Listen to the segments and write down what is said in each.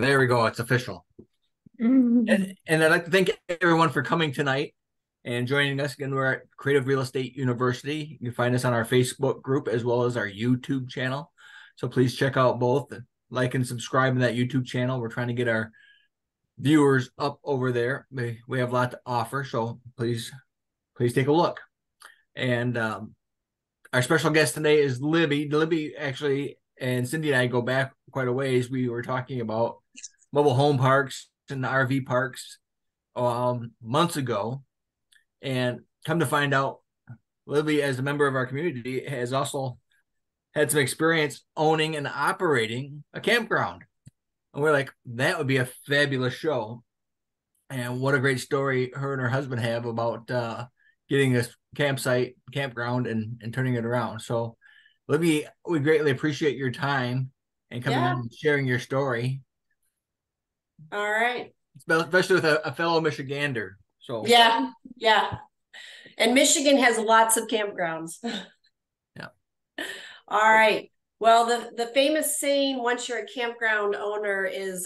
There we go. It's official. And I'd like to thank everyone for coming tonight and joining us. Again, we're at Creative Real Estate University. You can find us on our Facebook group as well as our YouTube channel. So please check out both. Like and subscribe to that YouTube channel. We're trying to get our viewers up over there. We have a lot to offer, so please take a look. And our special guest today is Libby. Libby actually and Cindy and I go back quite a ways. We were talking about mobile home parks and RV parks months ago, and come to find out, Libby, as a member of our community, has also had some experience owning and operating a campground. And we're like, that would be a fabulous show. And what a great story her and her husband have about getting this campground, and turning it around. So Libby, we greatly appreciate your time and coming in and sharing your story. All right. Especially with a fellow Michigander. So yeah, yeah. And Michigan has lots of campgrounds. Yeah. All right. Well, the famous saying, once you're a campground owner, is,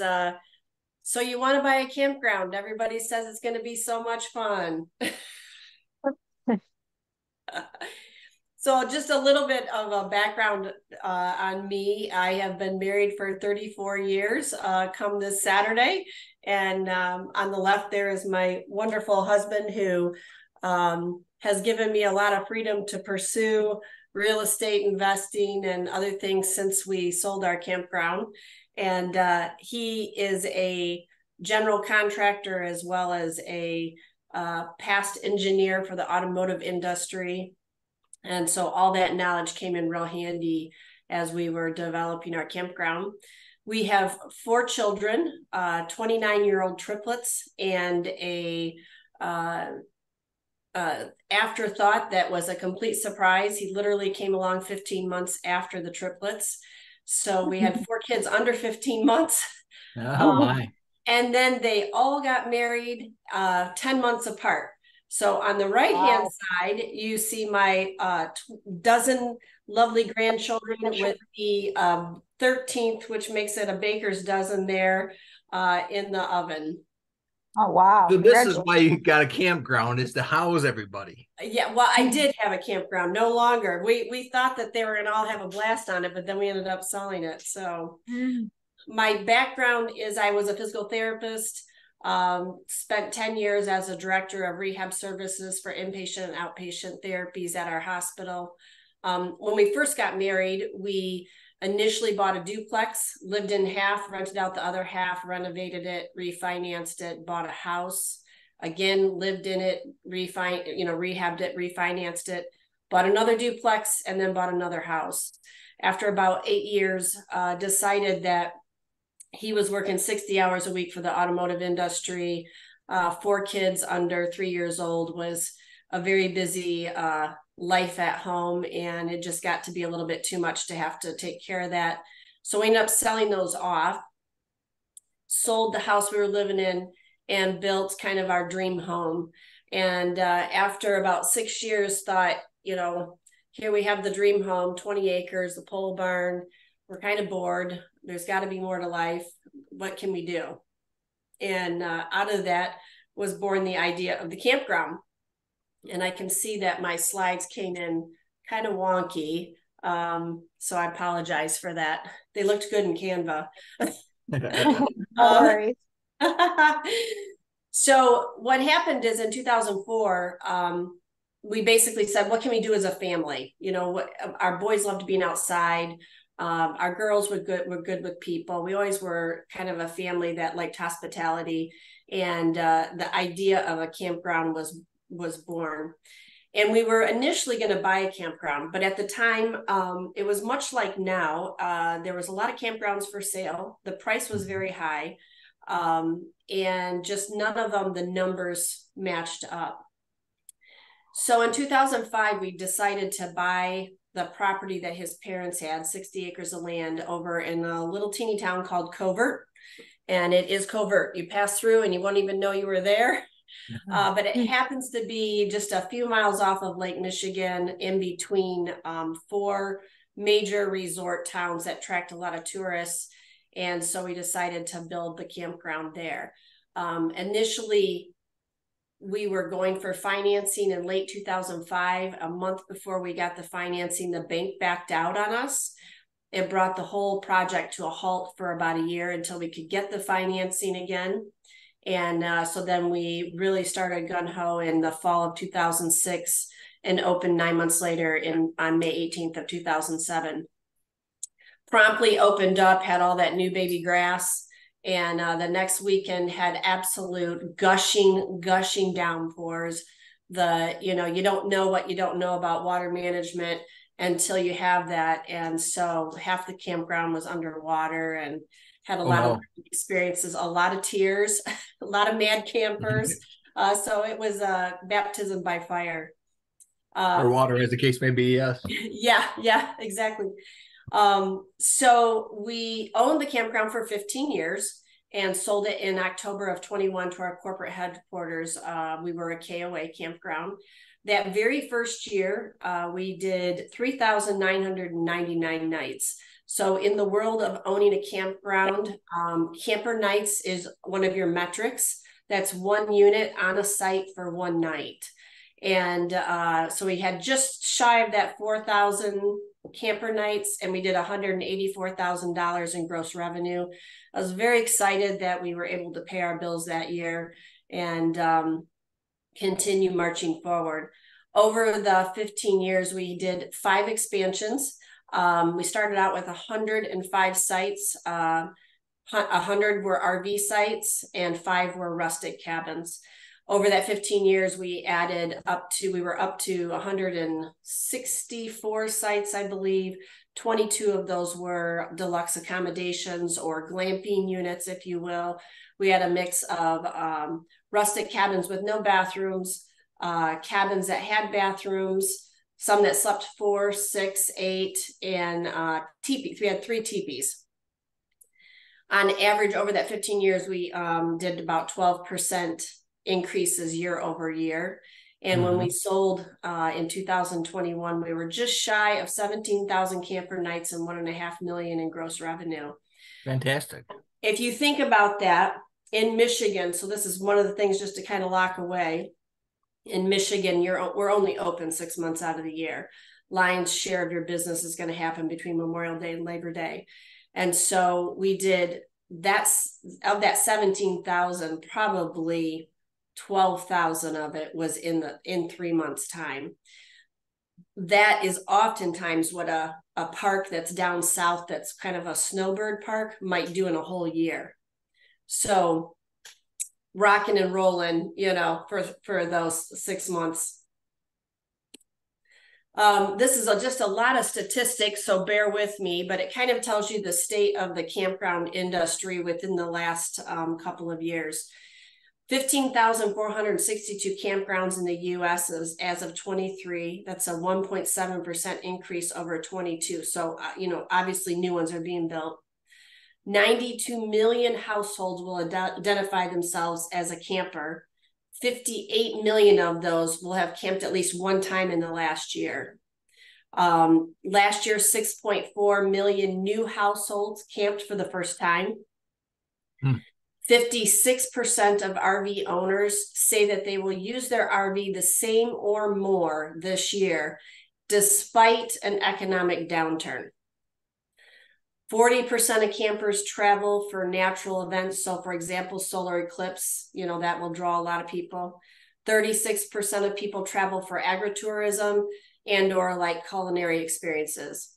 so you want to buy a campground. Everybody says it's going to be so much fun. So just a little bit of a background on me. I have been married for 34 years come this Saturday. And on the left there is my wonderful husband, who has given me a lot of freedom to pursue real estate investing and other things since we sold our campground. And he is a general contractor as well as a past engineer for the automotive industry. And so all that knowledge came in real handy as we were developing our campground. We have 4 children, 29-year-old triplets, and a afterthought that was a complete surprise. He literally came along 15 months after the triplets. So we had 4 kids under 15 months. Oh my. And then they all got married 10 months apart. So on the right-hand side, you see my dozen lovely grandchildren with the 13th, which makes it a baker's dozen there in the oven. Oh, wow. So this is why you got a campground, is to house everybody. Yeah, well, I did have a campground, no longer. We thought that they were going to all have a blast on it, but then we ended up selling it. So my background is I was a physical therapist, spent 10 years as a director of rehab services for inpatient and outpatient therapies at our hospital. When we first got married, we initially bought a duplex, lived in half, rented out the other half, renovated it, refinanced it, bought a house, again, lived in it, rehabbed it, refinanced it, bought another duplex, and then bought another house. After about 8 years, decided that he was working 60 hours a week for the automotive industry. 4 kids under 3 years old was a very busy life at home, and it just got to be a little bit too much to have to take care of that. So we ended up selling those off, sold the house we were living in, and built kind of our dream home. And after about 6 years, thought, you know, here we have the dream home, 20 acres, the pole barn. We're kind of bored. There's got to be more to life. What can we do? And out of that was born the idea of the campground. And I can see that my slides came in kind of wonky. So I apologize for that. They looked good in Canva. Sorry. So what happened is in 2004, we basically said, what can we do as a family? You know, our boys loved being outside. Our girls were good with people. We always were kind of a family that liked hospitality. And the idea of a campground was born. And we were initially going to buy a campground, but at the time it was much like now. There was a lot of campgrounds for sale. The price was very high, and just none of them, the numbers matched up. So in 2005, we decided to buy the property that his parents had, 60 acres of land over in a little teeny town called Covert. And it is Covert. You pass through and you won't even know you were there. But it happens to be just a few miles off of Lake Michigan, in between 4 major resort towns that attract a lot of tourists. And so we decided to build the campground there. Initially, we were going for financing in late 2005. A month before we got the financing, the bank backed out on us. It brought the whole project to a halt for about a year until we could get the financing again. And so then we really started gung-ho in the fall of 2006 and opened 9 months later on May 18th of 2007. Promptly opened up, had all that new baby grass, and the next weekend had absolute gushing downpours. You don't know what you don't know about water management until you have that. And so half the campground was underwater and had a lot of experiences, a lot of tears, a lot of mad campers. So it was a baptism by fire. Or water, as the case may be, yes. Yeah, exactly. So we owned the campground for 15 years and sold it in October of 21 to our corporate headquarters. We were a KOA campground. That very first year, we did 3,999 nights. So in the world of owning a campground, camper nights is one of your metrics. That's one unit on a site for one night. And so we had just shy of that 4,000 camper nights, and we did $184,000 in gross revenue. I was very excited that we were able to pay our bills that year and continue marching forward. Over the 15 years, we did 5 expansions. We started out with 105 sites. 100 were RV sites and 5 were rustic cabins. Over that 15 years, we were up to 164 sites, I believe. 22 of those were deluxe accommodations or glamping units, if you will. We had a mix of rustic cabins with no bathrooms, cabins that had bathrooms, some that slept 4, 6, 8, and teepees. We had 3 teepees. On average, over that 15 years, we did about 12% increases year over year. And when we sold in 2021, we were just shy of 17,000 camper nights and $1.5 million in gross revenue. Fantastic. If you think about that, in Michigan, so this is one of the things just to kind of lock away. In Michigan, we're only open 6 months out of the year. Lion's share of your business is going to happen between Memorial Day and Labor Day. And so we did of that 17,000, probably 12,000 of it was in 3 months' time. That is oftentimes what a park that's down south, that's kind of a snowbird park, might do in a whole year. So rocking and rolling, for those 6 months. This is just a lot of statistics, so bear with me, but it kind of tells you the state of the campground industry within the last couple of years. 15,462 campgrounds in the U.S. as of 23. That's a 1.7% increase over 22. So, obviously new ones are being built. 92 million households will identify themselves as a camper. 58 million of those will have camped at least one time in the last year. Last year, 6.4 million new households camped for the first time. 56% of RV owners say that they will use their RV the same or more this year, despite an economic downturn. 40% of campers travel for natural events. So, for example, solar eclipse, that will draw a lot of people. 36% of people travel for agritourism and/or like culinary experiences.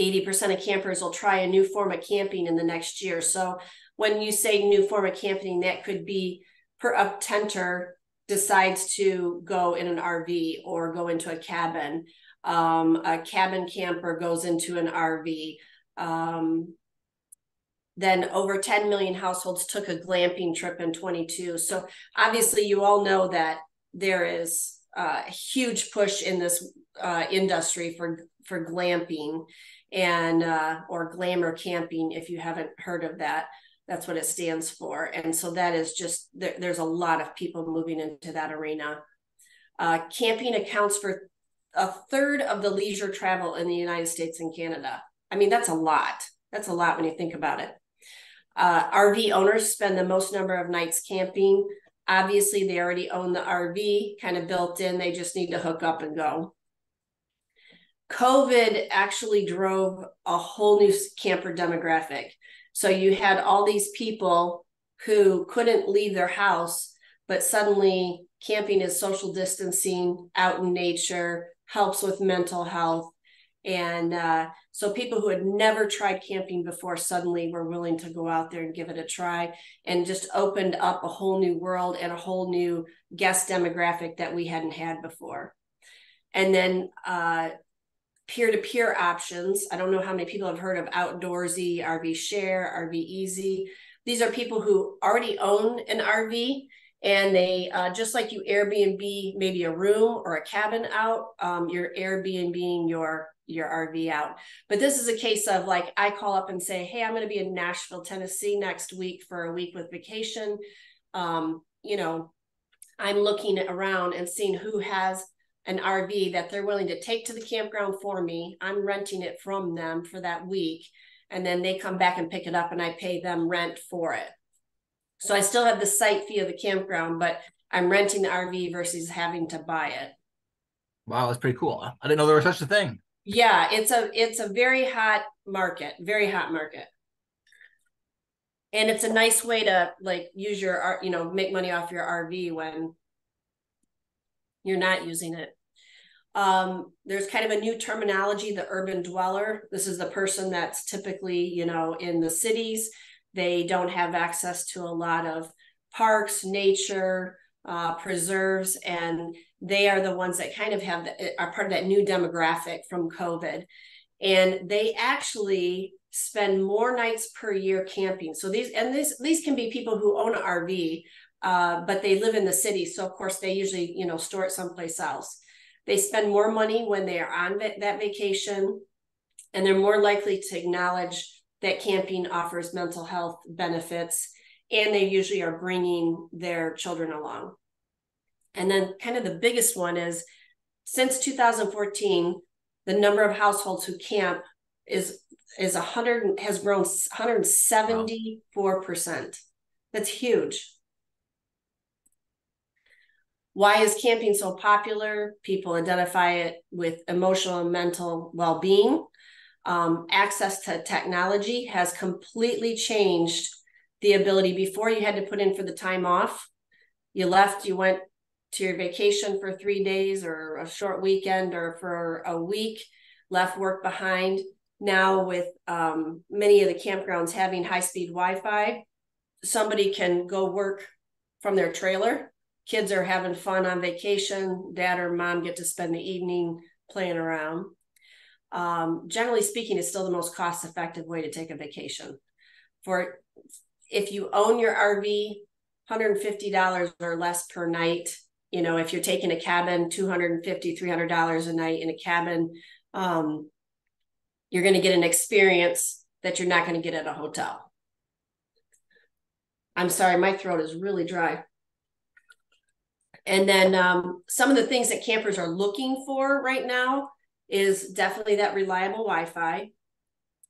80% of campers will try a new form of camping in the next year. So when you say new form of camping, that could be a tenter decides to go in an RV or go into a cabin. A cabin camper goes into an RV. Then over 10 million households took a glamping trip in 22. So obviously you all know that there is a huge push in this industry for glamping and or glamour camping. If you haven't heard of that, that's what it stands for. And so that is just there's a lot of people moving into that arena. Camping accounts for a third of the leisure travel in the United States and Canada. I mean, that's a lot. That's a lot when you think about it. RV owners spend the most number of nights camping. Obviously, they already own the RV, kind of built in. They just need to hook up and go. COVID actually drove a whole new camper demographic. So you had all these people who couldn't leave their house, but suddenly camping is social distancing, out in nature, helps with mental health. And so people who had never tried camping before suddenly were willing to go out there and give it a try, and just opened up a whole new world and a whole new guest demographic that we hadn't had before. And then peer-to-peer options. I don't know how many people have heard of Outdoorsy, RV Share, RV Easy. These are people who already own an RV, and they, just like you Airbnb maybe a room or a cabin out, you're Airbnb-ing your RV out. But this is a case of, like, I call up and say, hey, I'm going to be in Nashville, Tennessee next week for a week with vacation. You know, I'm looking around and seeing who has an RV that they're willing to take to the campground for me. I'm renting it from them for that week. And then they come back and pick it up, and I pay them rent for it. So I still have the site fee of the campground, but I'm renting the RV versus having to buy it. Wow, that's pretty cool. I didn't know there was such a thing. Yeah, it's a very hot market, very hot market. And it's a nice way to, like, use your, you know, make money off your RV when you're not using it. There's kind of a new terminology, the urban dweller. This is the person that's typically, you know, in the cities. They don't have access to a lot of parks, nature, preserves, and they are the ones that kind of have are part of that new demographic from COVID. And they actually spend more nights per year camping. So these can be people who own an RV, but they live in the city. So of course they usually, you know, store it someplace else. They spend more money when they are on that vacation, and they're more likely to acknowledge that camping offers mental health benefits, and they usually are bringing their children along. And then kind of the biggest one is, since 2014, the number of households who camp has grown 174%. Wow. That's huge. Why is camping so popular? People identify it with emotional and mental well-being. Access to technology has completely changed the ability. Before, you had to put in for the time off. You left, you went to your vacation for 3 days or a short weekend or for a week, left work behind. Now with many of the campgrounds having high-speed Wi-Fi, somebody can go work from their trailer. Kids are having fun on vacation. Dad or mom get to spend the evening playing around. Generally speaking, is still the most cost-effective way to take a vacation. For if you own your RV, $150 or less per night. You know, if you're taking a cabin, $250, $300 a night in a cabin, you're going to get an experience that you're not going to get at a hotel. I'm sorry, my throat is really dry. And then some of the things that campers are looking for right now is definitely that reliable Wi-Fi,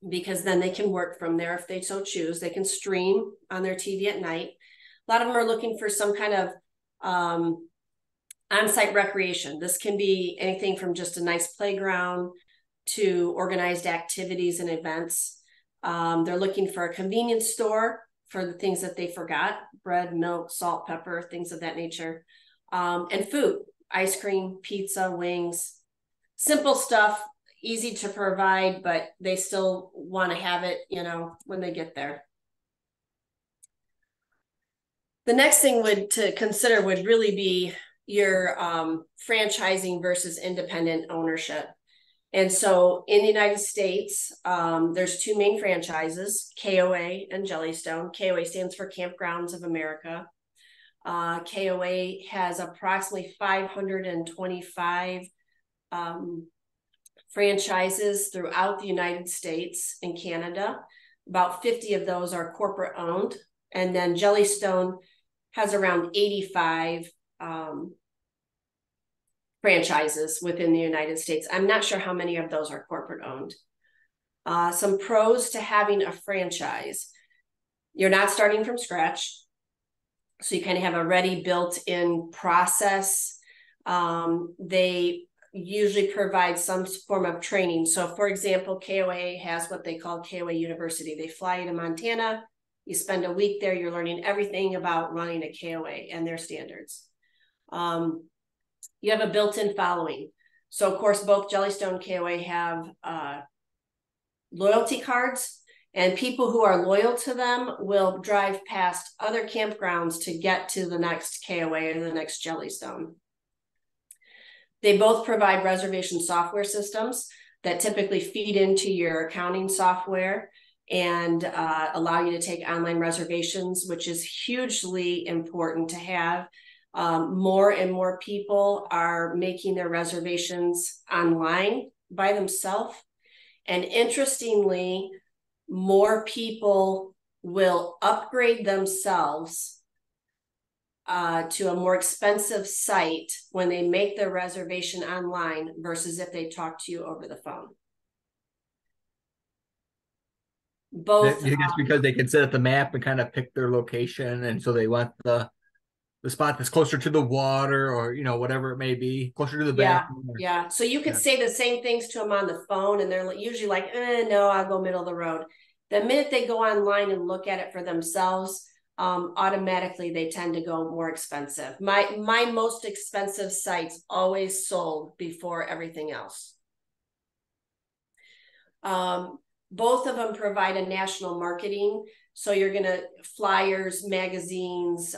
because then they can work from there if they so choose. They can stream on their TV at night. A lot of them are looking for some kind of on-site recreation. This can be anything from just a nice playground to organized activities and events. They're looking for a convenience store for the things that they forgot: bread, milk, salt, pepper, things of that nature, and food, ice cream, pizza, wings. Simple stuff, easy to provide, but they still want to have it, you know, when they get there. The next thing to consider would really be your franchising versus independent ownership. And so in the United States, there's two main franchises, KOA and Jellystone. KOA stands for Campgrounds of America. KOA has approximately 525 franchises throughout the United States and Canada. About 50 of those are corporate owned. And then Jellystone has around 85 franchises within the United States. I'm not sure how many of those are corporate owned. Some pros to having a franchise. You're not starting from scratch. So you kind of have a ready built-in process. They usually provide some form of training. So for example, KOA has what they call KOA University. They fly you to Montana. You spend a week there, you're learning everything about running a KOA and their standards. You have a built-in following. So of course, both Jellystone and KOA have loyalty cards, and people who are loyal to them will drive past other campgrounds to get to the next KOA or the next Jellystone. They both provide reservation software systems that typically feed into your accounting software and allow you to take online reservations, which is hugely important to have. More and more people are making their reservations online by themselves. And interestingly, more people will upgrade themselves to a more expensive site when they make their reservation online versus if they talk to you over the phone. Both, I guess, because they can set up the map and kind of pick their location, and so they want the spot that's closer to the water, or you know, whatever it may be, closer to the bathroom. Yeah. So you could say the same things to them on the phone, and they're usually like, "No, I'll go middle of the road." The minute they go online and look at it for themselves, automatically they tend to go more expensive. My most expensive sites always sold before everything else. Both of them provide a national marketing. So you're going to flyers, magazines,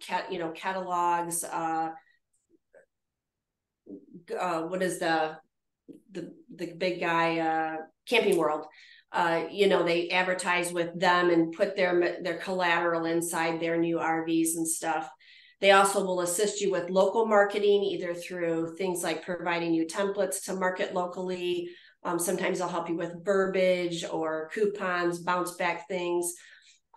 catalogs. What is the big guy? Camping World. They advertise with them and put their collateral inside their new RVs and stuff. They also will assist you with local marketing, either through things like providing you templates to market locally. Sometimes they'll help you with verbiage or coupons, bounce back things.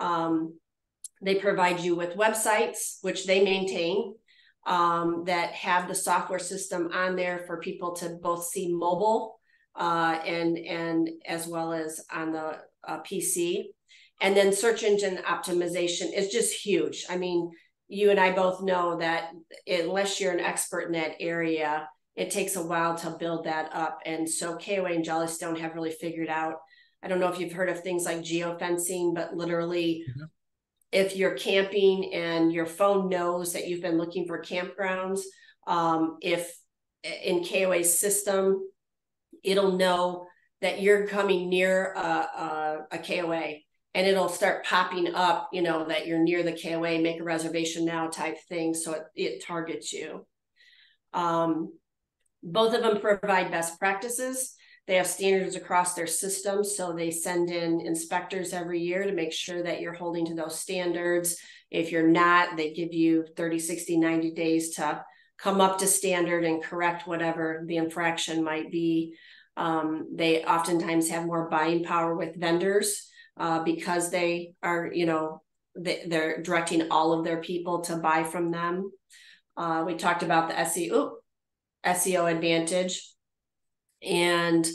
They provide you with websites, which they maintain, that have the software system on there for people to both see mobile and as well as on the PC. And then search engine optimization is just huge. I mean, you and I both know that unless you're an expert in that area, it takes a while to build that up. And so KOA and Jellystone have really figured out, I don't know if you've heard of things like geofencing, but literally if you're camping and your phone knows that you've been looking for campgrounds, if in KOA's system, it'll know that you're coming near a KOA, and it'll start popping up, you know, that you're near the KOA, make a reservation now type thing. So it targets you. Both of them provide best practices. They have standards across their system. So they send in inspectors every year to make sure that you're holding to those standards. If you're not, they give you 30, 60, 90 days to come up to standard and correct whatever the infraction might be. They oftentimes have more buying power with vendors because they are, you know, they're directing all of their people to buy from them. We talked about the SEO advantage, and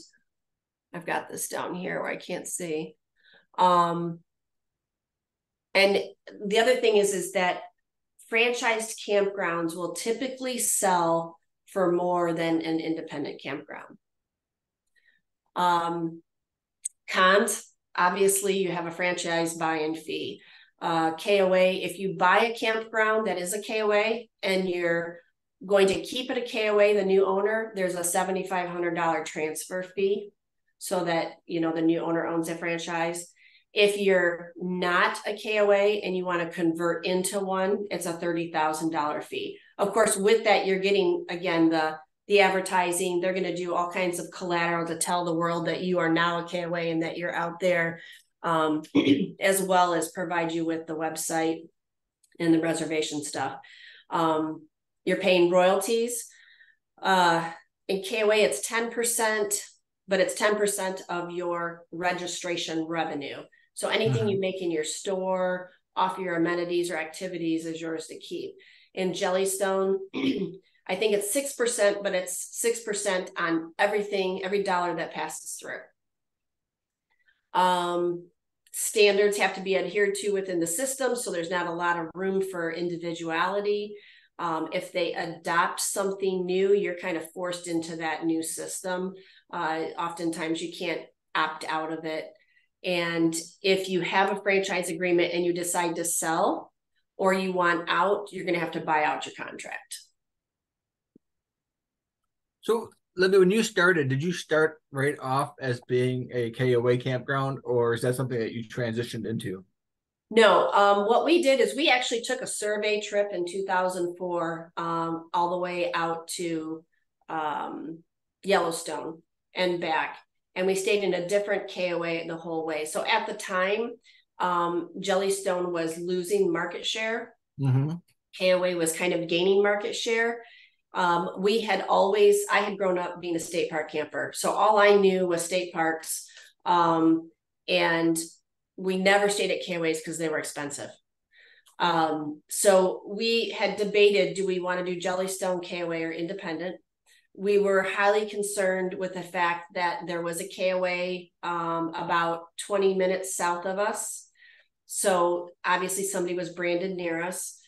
I've got this down here where I can't see. And the other thing is that franchised campgrounds will typically sell for more than an independent campground. Cons, obviously you have a franchise buy-in fee. KOA, if you buy a campground that is a KOA and you're going to keep it a KOA, the new owner, there's a $7,500 transfer fee so that, you know, the new owner owns a franchise. If you're not a KOA and you want to convert into one, it's a $30,000 fee. Of course, with that, you're getting, again, the advertising. They're going to do all kinds of collateral to tell the world that you are now a KOA and that you're out there, as well as provide you with the website and the reservation stuff. You're paying royalties. In KOA, it's 10%, but it's 10% of your registration revenue. So anything you make in your store, off your amenities or activities is yours to keep. In Jellystone, I think it's 6%, but it's 6% on everything, every dollar that passes through. Standards have to be adhered to within the system, so there's not a lot of room for individuality. If they adopt something new, you're kind of forced into that new system. Oftentimes you can't opt out of it. And if you have a franchise agreement and you decide to sell or you want out, you're going to have to buy out your contract. So Libby, when you started, did you start right off as being a KOA campground, or is that something that you transitioned into? No, what we did is we actually took a survey trip in 2004 all the way out to Yellowstone and back. And we stayed in a different KOA the whole way. So at the time, Jellystone was losing market share. Mm-hmm. KOA was kind of gaining market share. I had grown up being a state park camper. So all I knew was state parks. And we never stayed at KOAs because they were expensive. So we had debated, do we want to do Jellystone, KOA, or independent? We were highly concerned with the fact that there was a KOA about 20 minutes south of us. So obviously somebody was branded near us.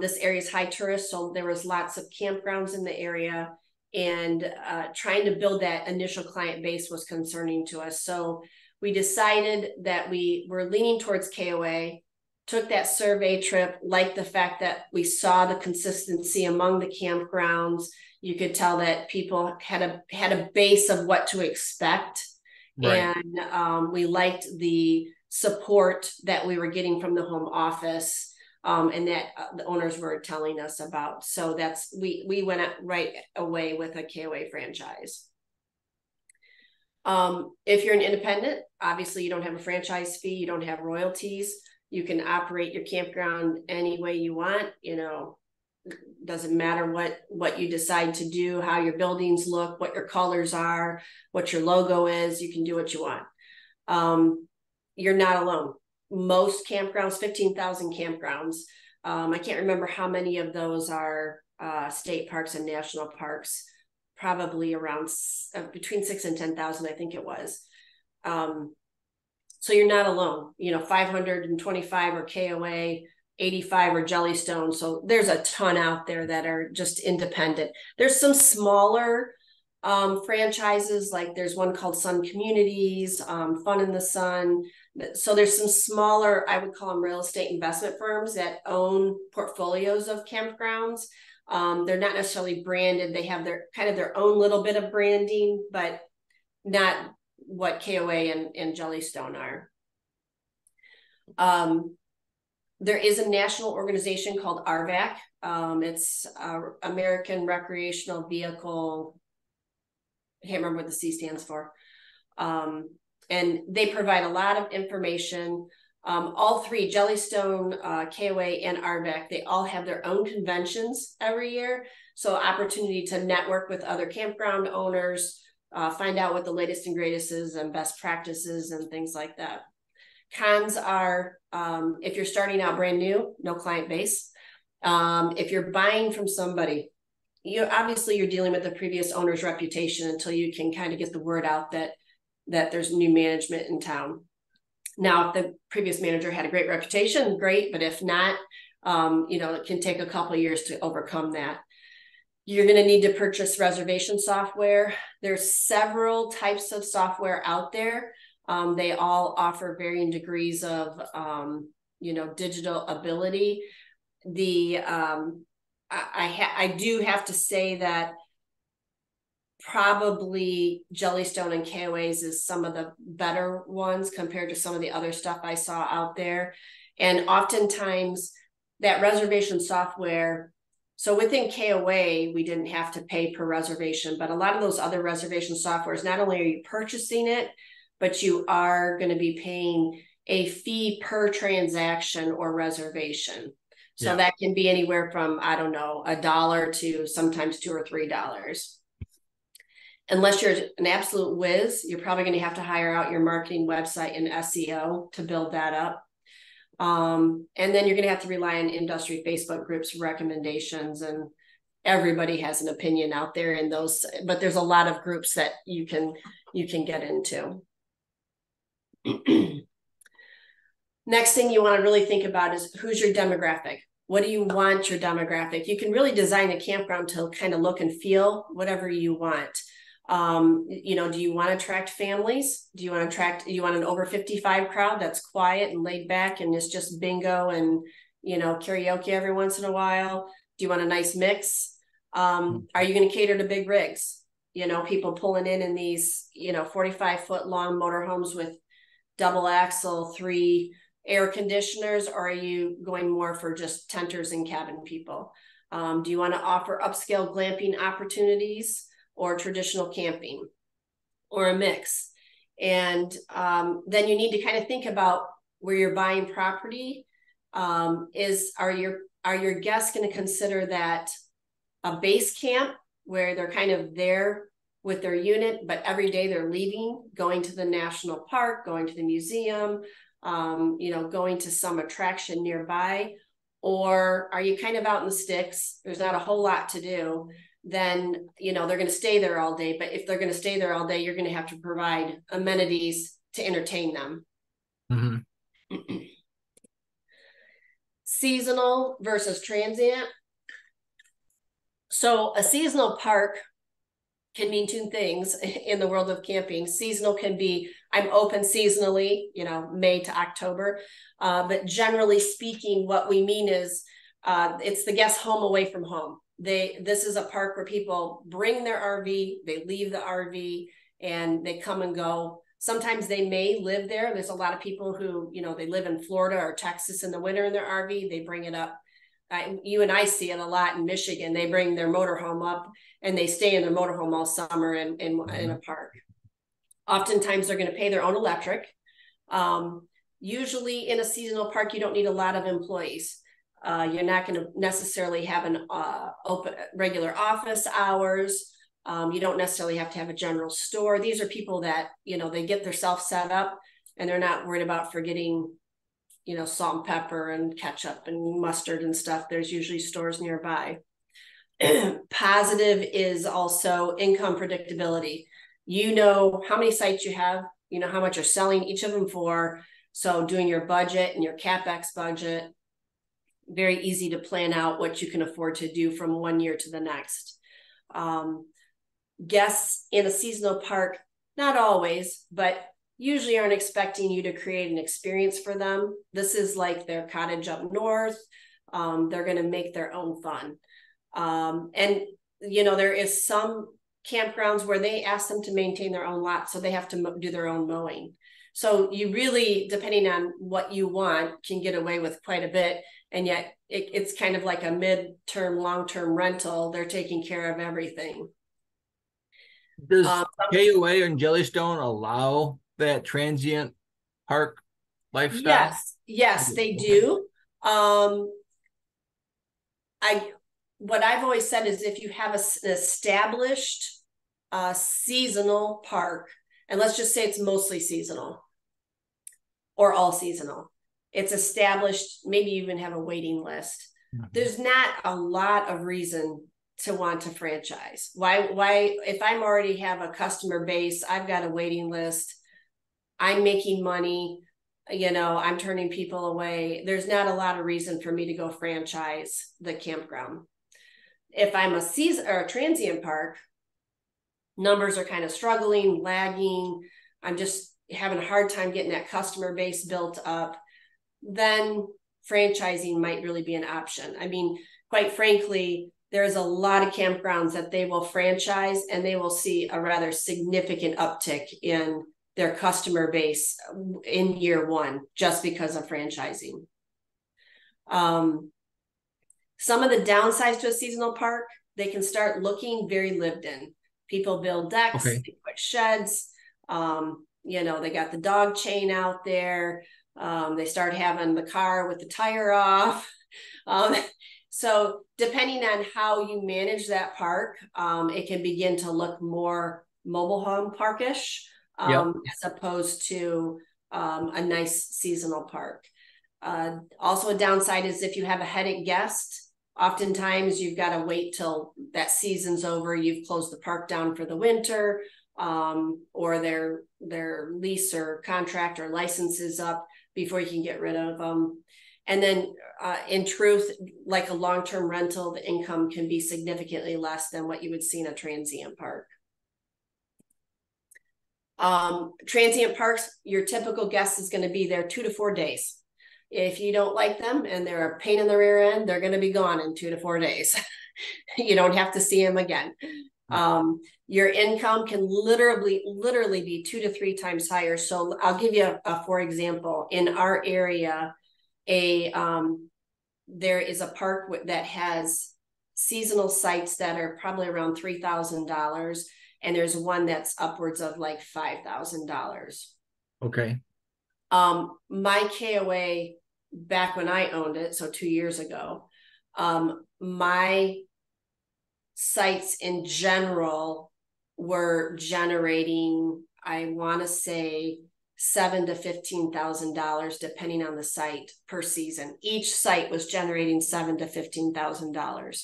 This area is high tourist, so there was lots of campgrounds in the area, and trying to build that initial client base was concerning to us. So we decided that we were leaning towards KOA, took that survey trip, liked the fact that we saw the consistency among the campgrounds. You could tell that people had a base of what to expect. Right. And we liked the support that we were getting from the home office. And that the owners were telling us about. So that's, we went right away with a KOA franchise. If you're an independent, obviously you don't have a franchise fee, you don't have royalties, you can operate your campground any way you want. You know, doesn't matter what you decide to do, how your buildings look, what your colors are, what your logo is, you can do what you want. You're not alone. Most campgrounds, 15,000 campgrounds. I can't remember how many of those are state parks and national parks, probably around between 6,000 and 10,000, I think it was. So you're not alone, 525 or KOA, 85 or Jellystone. So there's a ton out there that are just independent. There's some smaller franchises, like there's one called Sun Communities, Fun in the Sun. So there's some smaller, I would call them real estate investment firms that own portfolios of campgrounds. They're not necessarily branded. They have their own little bit of branding, but not what KOA and Jellystone are. There is a national organization called RVAC. It's American Recreational Vehicle. I can't remember what the C stands for. And they provide a lot of information. All three, Jellystone, KOA, and RVAC, they all have their own conventions every year. So opportunity to network with other campground owners, find out what the latest and greatest is and best practices and things like that. Cons are, if you're starting out brand new, no client base. If you're buying from somebody, you're dealing with the previous owner's reputation until you can kind of get the word out that there's new management in town. Now, if the previous manager had a great reputation, great, but if not, it can take a couple of years to overcome that. You're going to need to purchase reservation software. There's several types of software out there. They all offer varying degrees of, digital ability. I do have to say that probably Jellystone and KOAs is some of the better ones compared to some of the other stuff I saw out there. And oftentimes that reservation software, so within KOA, we didn't have to pay per reservation, but a lot of those other reservation softwares, not only are you purchasing it, but you are going to be paying a fee per transaction or reservation. So yeah. That can be anywhere from, $1 to sometimes $2 or $3. Unless you're an absolute whiz, you're probably going to have to hire out your marketing website and SEO to build that up. And then you're going to have to rely on industry Facebook groups, recommendations, and everybody has an opinion out there in those, but there's a lot of groups that you can get into. Next thing you want to really think about is who's your demographic? What do you want your demographic? You can really design a campground to kind of look and feel whatever you want. You know, do you want to attract families? Do you want to attract, you want an over 55 crowd that's quiet and laid back and it's just bingo and, you know, karaoke every once in a while? Do you want a nice mix? Are you going to cater to big rigs? You know, people pulling in these, you know, 45-foot long motorhomes with double axle, 3 air conditioners, or are you going more for just tenters and cabin people? Do you want to offer upscale glamping opportunities or traditional camping or a mix? And then you need to kind of think about where you're buying property. Are your guests going to consider that a base camp where they're kind of there with their unit, but every day they're leaving, going to the national park, going to the museum, you know, going to some attraction nearby? Or are you kind of out in the sticks? There's not a whole lot to do. Then, you know, they're going to stay there all day. But if they're going to stay there all day, you're going to have to provide amenities to entertain them. Mm-hmm. Seasonal versus transient. So a seasonal park can mean two things in the world of camping. Seasonal can be, I'm open seasonally, you know, May to October. But generally speaking, what we mean is it's the guest home away from home. This is a park where people bring their RV, they leave the RV, and they come and go. Sometimes they may live there. There's a lot of people who, you know, they live in Florida or Texas in the winter in their RV, they bring it up. You and I see it a lot in Michigan. They bring their motorhome up and they stay in their motorhome all summer in a park. Oftentimes they're going to pay their own electric. Usually in a seasonal park, you don't need a lot of employees. You're not going to necessarily have an open regular office hours. You don't necessarily have to have a general store. These are people that, you know, they get themselves set up and they're not worried about forgetting, you know, salt and pepper and ketchup and mustard and stuff. There's usually stores nearby. Positive is also income predictability. You know how many sites you have, you know how much you're selling each of them for. So doing your budget and your CapEx budget, very easy to plan out what you can afford to do from one year to the next. Guests in a seasonal park, not always, but usually aren't expecting you to create an experience for them. This is like their cottage up north. They're going to make their own fun. And, you know, there is some campgrounds where they ask them to maintain their own lot, so they have to do their own mowing. So you really, depending on what you want, can get away with quite a bit. And yet it's kind of like a mid-term, long-term rental. They're taking care of everything. Does KOA and Jellystone allow that transient park lifestyle? Yes, they do. What I've always said is if you have an established seasonal park, and let's just say it's mostly seasonal or all seasonal, it's established, maybe you even have a waiting list. Mm-hmm. There's not a lot of reason to want to franchise. Why, if I'm already have a customer base, I've got a waiting list, I'm making money, you know, I'm turning people away. There's not a lot of reason for me to go franchise the campground. If I'm a season or a transient park, numbers are kind of struggling, lagging. I'm just having a hard time getting that customer base built up. Then franchising might really be an option. I mean, quite frankly, there's a lot of campgrounds that they will franchise and they will see a rather significant uptick in their customer base in year one, just because of franchising. Some of the downsides to a seasonal park, they can start looking very lived in. People build decks, they put sheds, you know, they got the dog chain out there. They start having the car with the tire off. So depending on how you manage that park, it can begin to look more mobile home park-ish. As opposed to a nice seasonal park. Also a downside is if you have a headache guest, oftentimes you've got to wait till that season's over. You've closed the park down for the winter. or their lease or contract or license is up before you can get rid of them. And then in truth, like a long-term rental, the income can be significantly less than what you would see in a transient park. Transient parks, your typical guest is going to be there 2 to 4 days. If you don't like them and they're a pain in the rear end, they're going to be gone in 2 to 4 days. You don't have to see them again. Your income can literally be 2 to 3 times higher. So I'll give you a for example. In our area, there is a park that has seasonal sites that are probably around $3,000, and there's one that's upwards of like $5,000. Okay. My KOA back when I owned it, so 2 years ago, my sites in general were generating, I want to say, $7,000 to $15,000, depending on the site per season. Each site was generating $7,000 to $15,000.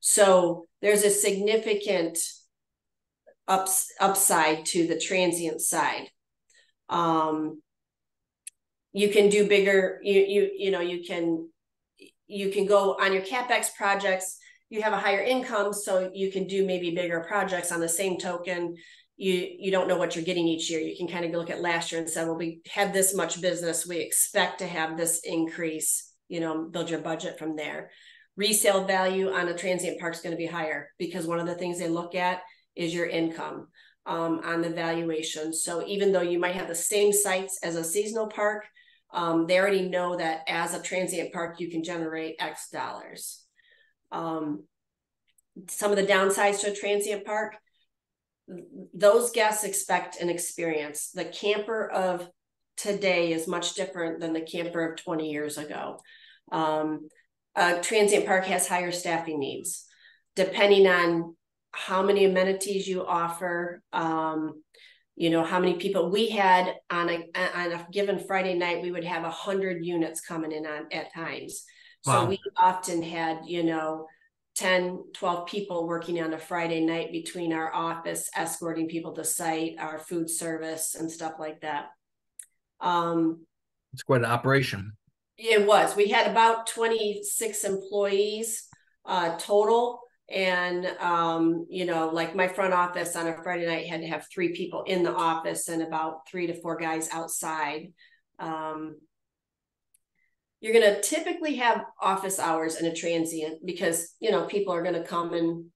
So there's a significant upside to the transient side. You can do bigger, you can go on your CapEx projects. You have a higher income, so you can do maybe bigger projects. On the same token, you don't know what you're getting each year. You can kind of look at last year and say, well, we had this much business, we expect to have this increase, build your budget from there. Resale value on a transient park is going to be higher because one of the things they look at is your income on the valuation. So even though you might have the same sites as a seasonal park, they already know that as a transient park, you can generate X dollars. Some of the downsides to a transient park, those guests expect an experience. The camper of today is much different than the camper of 20 years ago. A transient park has higher staffing needs, depending on how many amenities you offer, how many people we had on a given Friday night, we would have 100 units coming in at times. Wow. So we often had, 10, 12 people working on a Friday night between our office, escorting people to site, our food service and stuff like that. It's quite an operation. It was. We had about 26 employees total. And, like my front office on a Friday night had to have 3 people in the office and about 3 to 4 guys outside. You're going to typically have office hours in a transient because, people are going to come and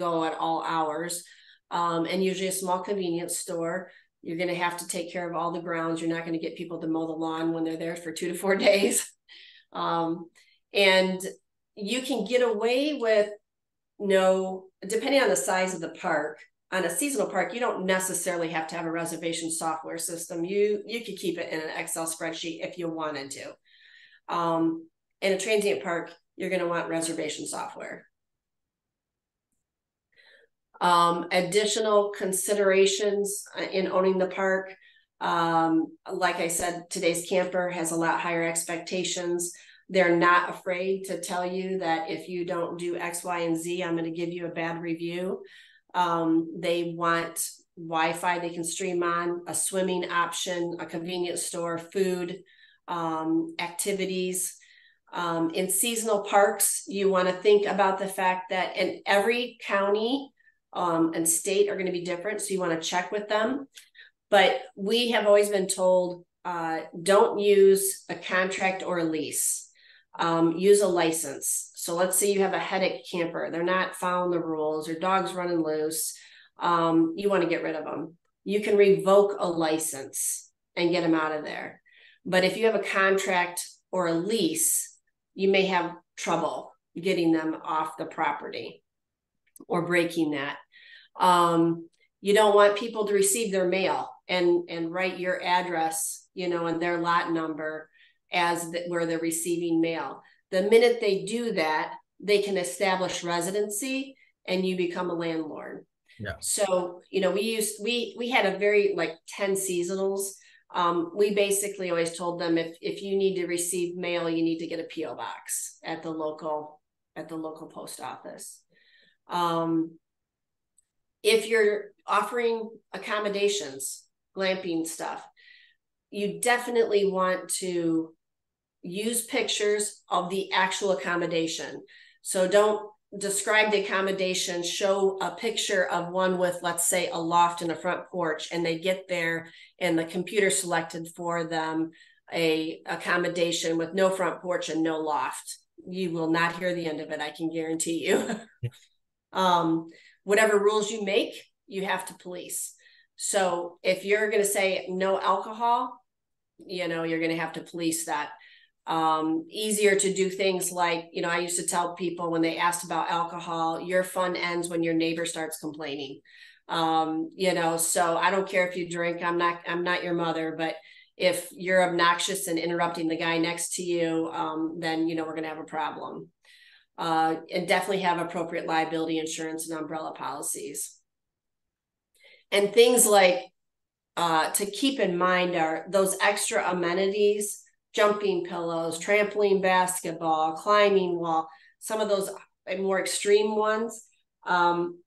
go at all hours. And usually a small convenience store, you're going to have to take care of all the grounds. You're not going to get people to mow the lawn when they're there for 2 to 4 days. And you can get away with depending on the size of the park. On a seasonal park, you don't necessarily have to have a reservation software system. You could keep it in an Excel spreadsheet if you wanted to. In a transient park, you're going to want reservation software. Additional considerations in owning the park. Like I said, today's camper has a lot higher expectations. They're not afraid to tell you that if you don't do X, Y, and Z, I'm going to give you a bad review. They want Wi-Fi they can stream on, a swimming option, a convenience store, food, activities. In seasonal parks, you want to think about the fact that in every county and state are going to be different, so you want to check with them. But we have always been told, don't use a contract or a lease. Use a license. So let's say you have a headache camper. They're not following the rules or dogs running loose. You want to get rid of them. You can revoke a license and get them out of there. But if you have a contract or a lease, you may have trouble getting them off the property or breaking that. You don't want people to receive their mail and write your address, and their lot number as where they're receiving mail. The minute they do that, they can establish residency and you become a landlord. Yeah. So, we had a very 10 seasonals. We basically always told them if you need to receive mail, you need to get a PO box at the local post office. If you're offering accommodations, glamping stuff, you definitely want to use pictures of the actual accommodation. So don't describe the accommodation, show a picture of one with, let's say, a loft and a front porch, and they get there and the computer selected for them a accommodation with no front porch and no loft. You will not hear the end of it, I can guarantee you. Whatever rules you make, you have to police. So if you're going to say no alcohol, you know, you're going to have to police that. Easier to do things like, you know, I used to tell people when they asked about alcohol, your fun ends when your neighbor starts complaining. You know, so I don't care if you drink, I'm not your mother, but if you're obnoxious and interrupting the guy next to you, then, you know, we're going to have a problem. And definitely have appropriate liability insurance and umbrella policies. And things like to keep in mind are those extra amenities, jumping pillows, trampoline basketball, climbing wall, some of those more extreme ones.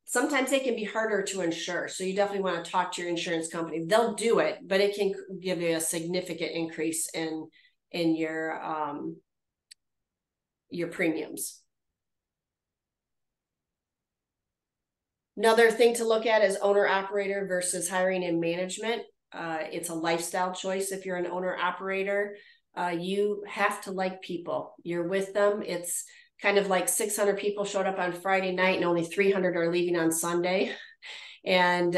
Sometimes they can be harder to insure. So you definitely want to talk to your insurance company. They'll do it, but it can give you a significant increase in your premiums. Another thing to look at is owner-operator versus hiring and management. It's a lifestyle choice. If you're an owner-operator, you have to like people. You're with them. It's kind of like 600 people showed up on Friday night and only 300 are leaving on Sunday. And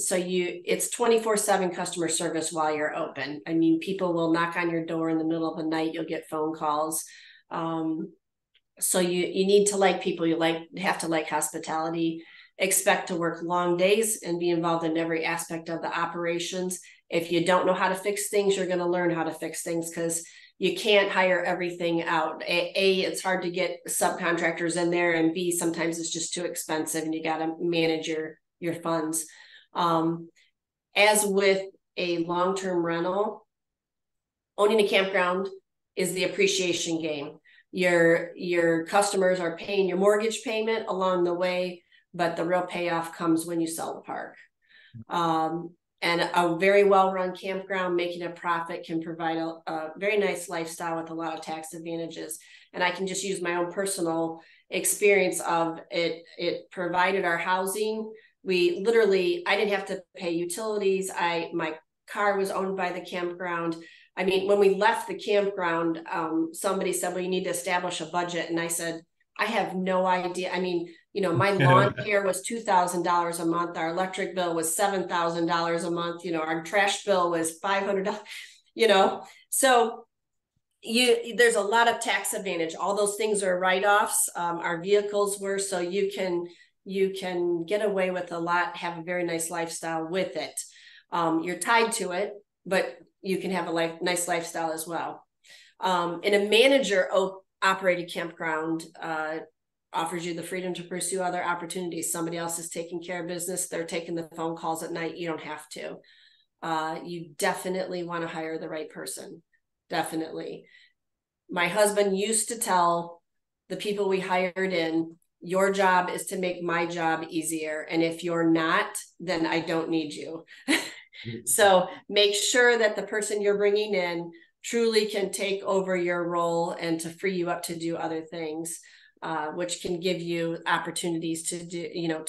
so it's 24/7 customer service while you're open. I mean, people will knock on your door in the middle of the night. You'll get phone calls. So you need to like people. You have to like hospitality. Expect to work long days and be involved in every aspect of the operations. If you don't know how to fix things, you're going to learn how to fix things because you can't hire everything out. A, it's hard to get subcontractors in there, and B, sometimes it's just too expensive and you got to manage your funds. As with a long-term rental, owning a campground is the appreciation game. Your customers are paying your mortgage payment along the way, but the real payoff comes when you sell the park. And a very well-run campground making a profit can provide a very nice lifestyle with a lot of tax advantages. And I can just use my own personal experience of it. It provided our housing. We literally, I didn't have to pay utilities. My car was owned by the campground. I mean, when we left the campground, somebody said, well, you need to establish a budget. And I said, I have no idea. I mean, you know, my lawn care was $2,000 a month. Our electric bill was $7,000 a month. You know, our trash bill was $500, you know. So there's a lot of tax advantage. All those things are write-offs. Our vehicles were, so you can get away with a lot, have a very nice lifestyle with it. You're tied to it, but you can have a nice lifestyle as well. And a manager-operated campground offers you the freedom to pursue other opportunities. Somebody else is taking care of business. They're taking the phone calls at night. You don't have to. You definitely want to hire the right person. Definitely. My husband used to tell the people we hired in, your job is to make my job easier. And if you're not, then I don't need you. So make sure that the person you're bringing in truly can take over your role and to free you up to do other things, which can give you opportunities to do, you know,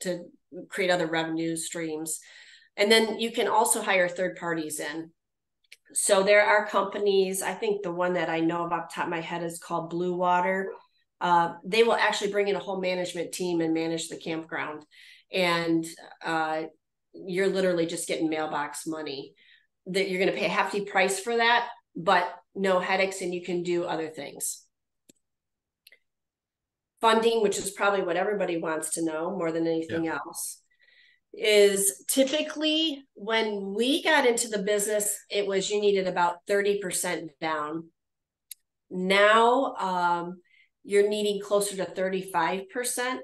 to create other revenue streams. And then you can also hire third parties in. So there are companies, I think the one that I know about the top of my head is called Blue Water. They will actually bring in a whole management team and manage the campground. And you're literally just getting mailbox money that you're going to pay a hefty price for that, but no headaches and you can do other things. Funding, which is probably what everybody wants to know more than anything else, is typically when we got into the business, it was you needed about 30% down. Now you're needing closer to 35%.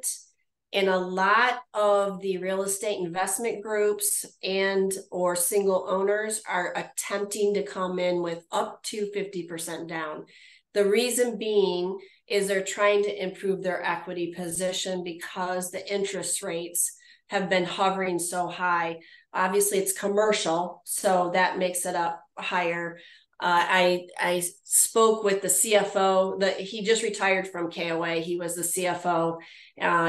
And a lot of the real estate investment groups and or single owners are attempting to come in with up to 50% down. The reason being is they're trying to improve their equity position because the interest rates have been hovering so high. Obviously, it's commercial, so that makes it up higher. I spoke with the CFO, he just retired from KOA. He was the CFO,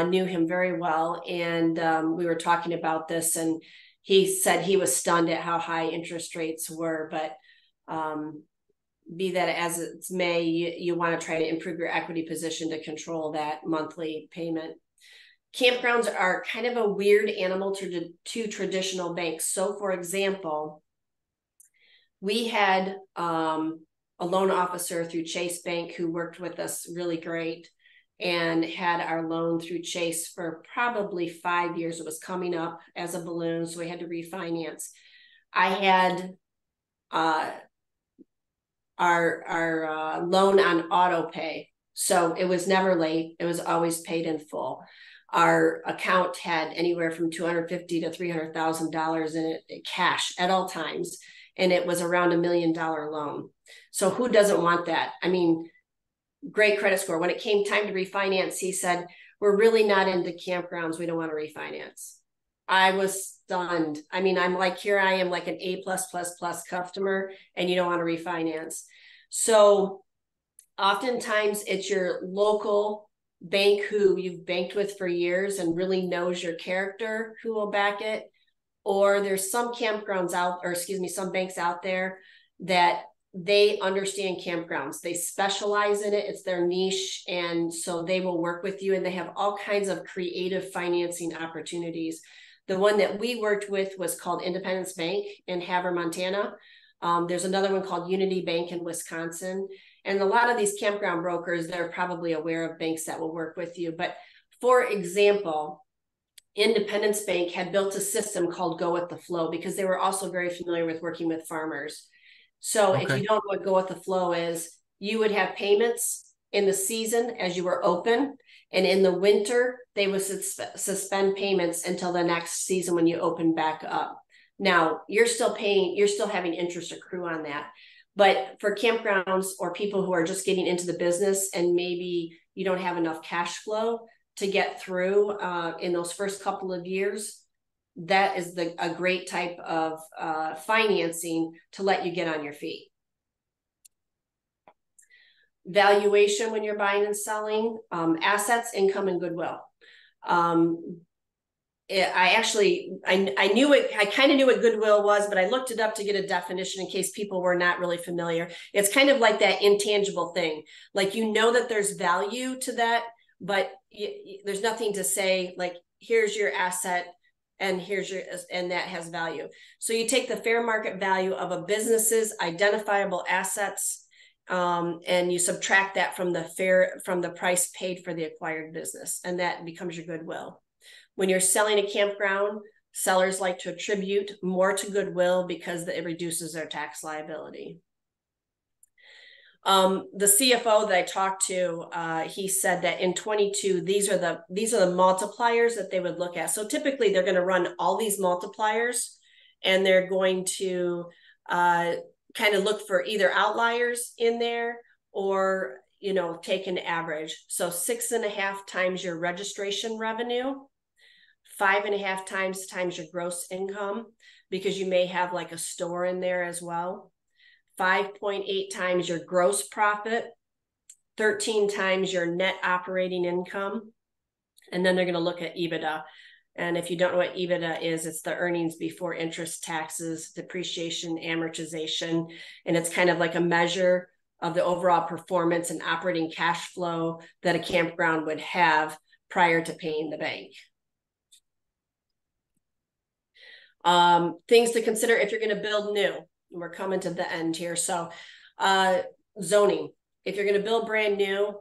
knew him very well. And we were talking about this, and he said he was stunned at how high interest rates were. But be that as it may, you want to try to improve your equity position to control that monthly payment. Campgrounds are kind of a weird animal to traditional banks. So for example, we had a loan officer through Chase Bank who worked with us really great and had our loan through Chase for probably 5 years. It was coming up as a balloon, so we had to refinance. I had our loan on auto pay, so it was never late. It was always paid in full. Our account had anywhere from $250,000 to $300,000 in it, cash at all times. And it was around $1 million loan. So who doesn't want that? I mean, great credit score. When it came time to refinance, he said, we're really not into campgrounds. We don't want to refinance. I was stunned. I mean, I'm like, here I am like an A+++ customer, and you don't want to refinance. So oftentimes it's your local bank who you've banked with for years and really knows your character who will back it. Or there's some campgrounds out, or excuse me, some banks out there that they understand campgrounds. They specialize in it. It's their niche. And so they will work with you, and they have all kinds of creative financing opportunities. The one that we worked with was called Independence Bank in Havre, Montana. There's another one called Unity Bank in Wisconsin. And a lot of these campground brokers, they're probably aware of banks that will work with you. But for example, Independence Bank had built a system called Go With The Flow, because they were also very familiar with working with farmers. So okay. If you don't know what Go With The Flow is, you would have payments in the season as you were open. And in the winter, they would suspend payments until the next season when you open back up. Now, you're still having interest accrue on that. But for campgrounds or people who are just getting into the business and maybe you don't have enough cash flow to get through in those first couple of years, that is a great type of financing to let you get on your feet. Valuation when you're buying and selling, assets, income, and goodwill. I kind of knew what goodwill was, but I looked it up to get a definition in case people were not really familiar. It's kind of like that intangible thing. Like, you know that there's value to that, but there's nothing to say like, here's your asset and and that has value. So you take the fair market value of a business's identifiable assets, and you subtract that from the price paid for the acquired business, and that becomes your goodwill. When you're selling a campground, sellers like to attribute more to goodwill because it reduces their tax liability. The CFO that I talked to, he said that in 22, these are the multipliers that they would look at. So typically they're going to run all these multipliers, and they're going to kind of look for either outliers in there or, you know, take an average. So 6.5 times your registration revenue, 5.5 times your gross income, because you may have like a store in there as well. 5.8 times your gross profit, 13 times your net operating income. And then they're going to look at EBITDA. And if you don't know what EBITDA is, it's the earnings before interest, taxes, depreciation, amortization. And it's kind of like a measure of the overall performance and operating cash flow that a campground would have prior to paying the bank. Things to consider if you're going to build new. We're coming to the end here. So zoning, if you're going to build brand new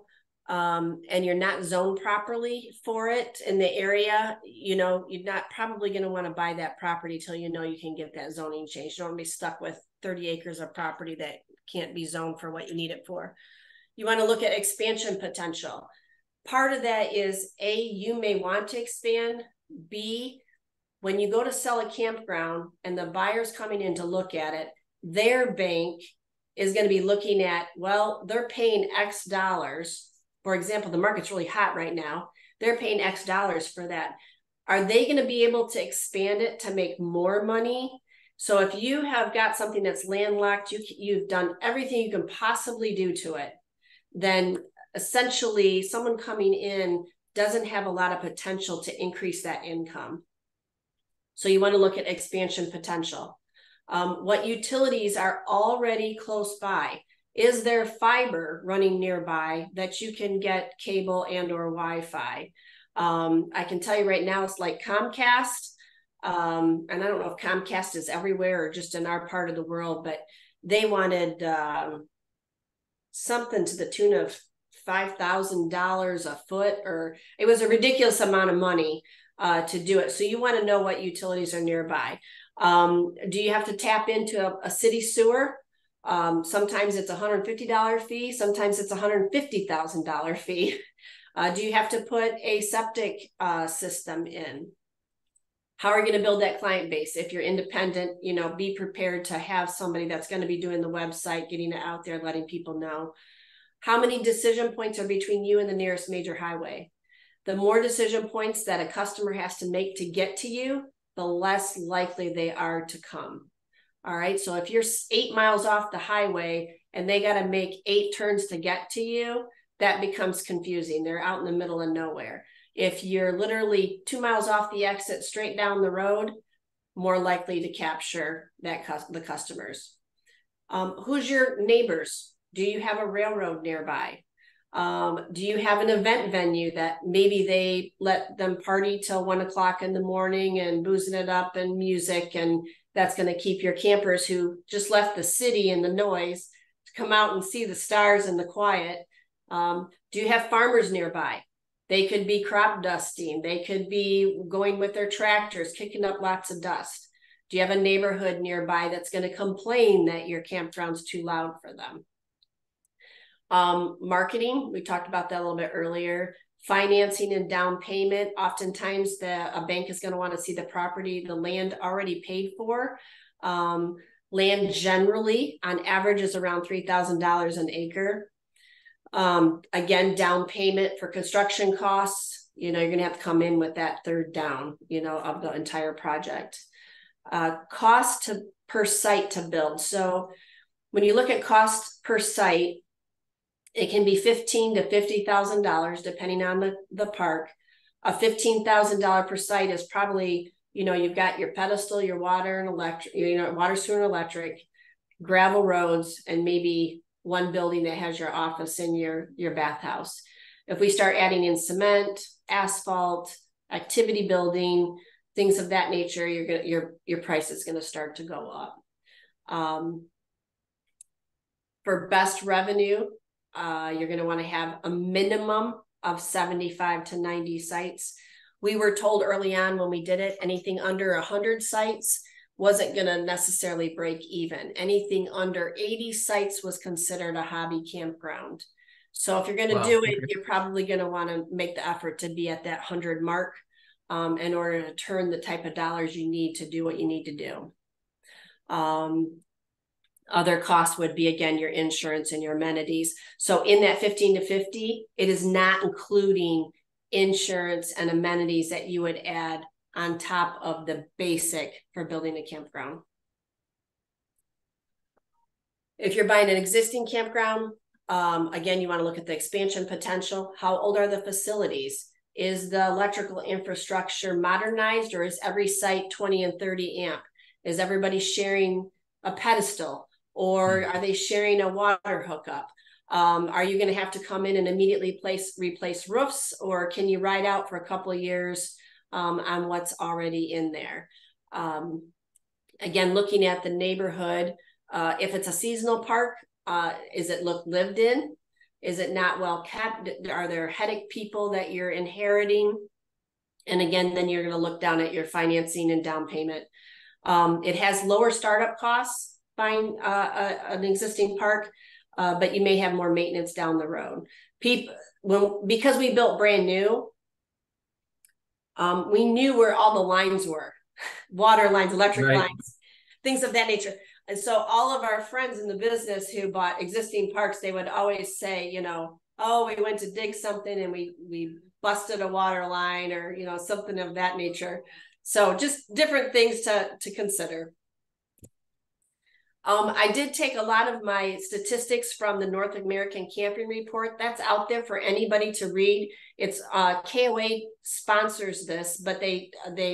and you're not zoned properly for it in the area, you know, you're not probably going to want to buy that property till you know you can get that zoning change. You don't want to be stuck with 30 acres of property that can't be zoned for what you need it for. You want to look at expansion potential. Part of that is A, you may want to expand. B, when you go to sell a campground and the buyer's coming in to look at it, their bank is going to be looking at, well, they're paying X dollars. For example, the market's really hot right now. They're paying X dollars for that. Are they going to be able to expand it to make more money? So if you have got something that's landlocked, you've done everything you can possibly do to it, then essentially someone coming in doesn't have a lot of potential to increase that income. So you want to look at expansion potential. What utilities are already close by? Is there fiber running nearby that you can get cable and or Wi-Fi? I can tell you right now, it's like Comcast. And I don't know if Comcast is everywhere or just in our part of the world, but they wanted something to the tune of $5,000 a foot, or it was a ridiculous amount of money to do it. So you want to know what utilities are nearby. Do you have to tap into a city sewer? Sometimes it's $150 fee. Sometimes it's $150,000 fee. Do you have to put a septic system in? How are you going to build that client base? If you're independent, you know, be prepared to have somebody that's going to be doing the website, getting it out there, letting people know. How many decision points are between you and the nearest major highway? The more decision points that a customer has to make to get to you, the less likely they are to come. All right. So if you're 8 miles off the highway and they got to make 8 turns to get to you, that becomes confusing. They're out in the middle of nowhere. If you're literally 2 miles off the exit, straight down the road, more likely to capture that the customers. Who's your neighbors? Do you have a railroad nearby? Do you have an event venue that maybe they let them party till 1 o'clock in the morning and boozing it up and music, and that's going to keep your campers who just left the city and the noise to come out and see the stars and the quiet? Do you have farmers nearby? They could be crop dusting. They could be going with their tractors, kicking up lots of dust. Do you have a neighborhood nearby that's going to complain that your campground's too loud for them? Marketing, we talked about that a little bit earlier. Financing and down payment. Oftentimes a bank is going to want to see the property, the land already paid for. Land generally on average is around $3,000 an acre. Again, down payment for construction costs, you know, you're going to have to come in with that third down, you know, of the entire project. Cost per site to build. So when you look at cost per site, it can be $15,000 to $50,000, depending on the park. A $15,000 per site is probably, you know, you've got your pedestal, your water and electric, you know, water, sewer, and electric, gravel roads, and maybe one building that has your office and your bathhouse. If we start adding in cement, asphalt, activity building, things of that nature, your price is going to start to go up. For best revenue, you're going to want to have a minimum of 75 to 90 sites. We were told early on when we did it, anything under 100 sites wasn't going to necessarily break even. Anything under 80 sites was considered a hobby campground. So if you're going to do it, you're probably going to want to make the effort to be at that 100 mark in order to turn the type of dollars you need to do what you need to do. Other costs would be, again, your insurance and your amenities. So in that 15 to 50, it is not including insurance and amenities that you would add on top of the basic for building a campground. If you're buying an existing campground, again, you want to look at the expansion potential. How old are the facilities? Is the electrical infrastructure modernized, or is every site 20 and 30 amp? Is everybody sharing a pedestal, or are they sharing a water hookup? Are you going to have to come in and immediately replace roofs, or can you ride out for a couple of years on what's already in there? Again, looking at the neighborhood, if it's a seasonal park, is it lived in? Is it not well kept? Are there headache people that you're inheriting? And again, then you're going to look down at your financing and down payment. It has lower startup costs buying an existing park, but you may have more maintenance down the road. Because we built brand new, we knew where all the lines were, water lines, electric lines, things of that nature. And so all of our friends in the business who bought existing parks, they would always say, you know, oh, we went to dig something and we busted a water line or, you know, something of that nature. So just different things to consider. I did take a lot of my statistics from the North American Camping Report. That's out there for anybody to read. It's KOA sponsors this, but they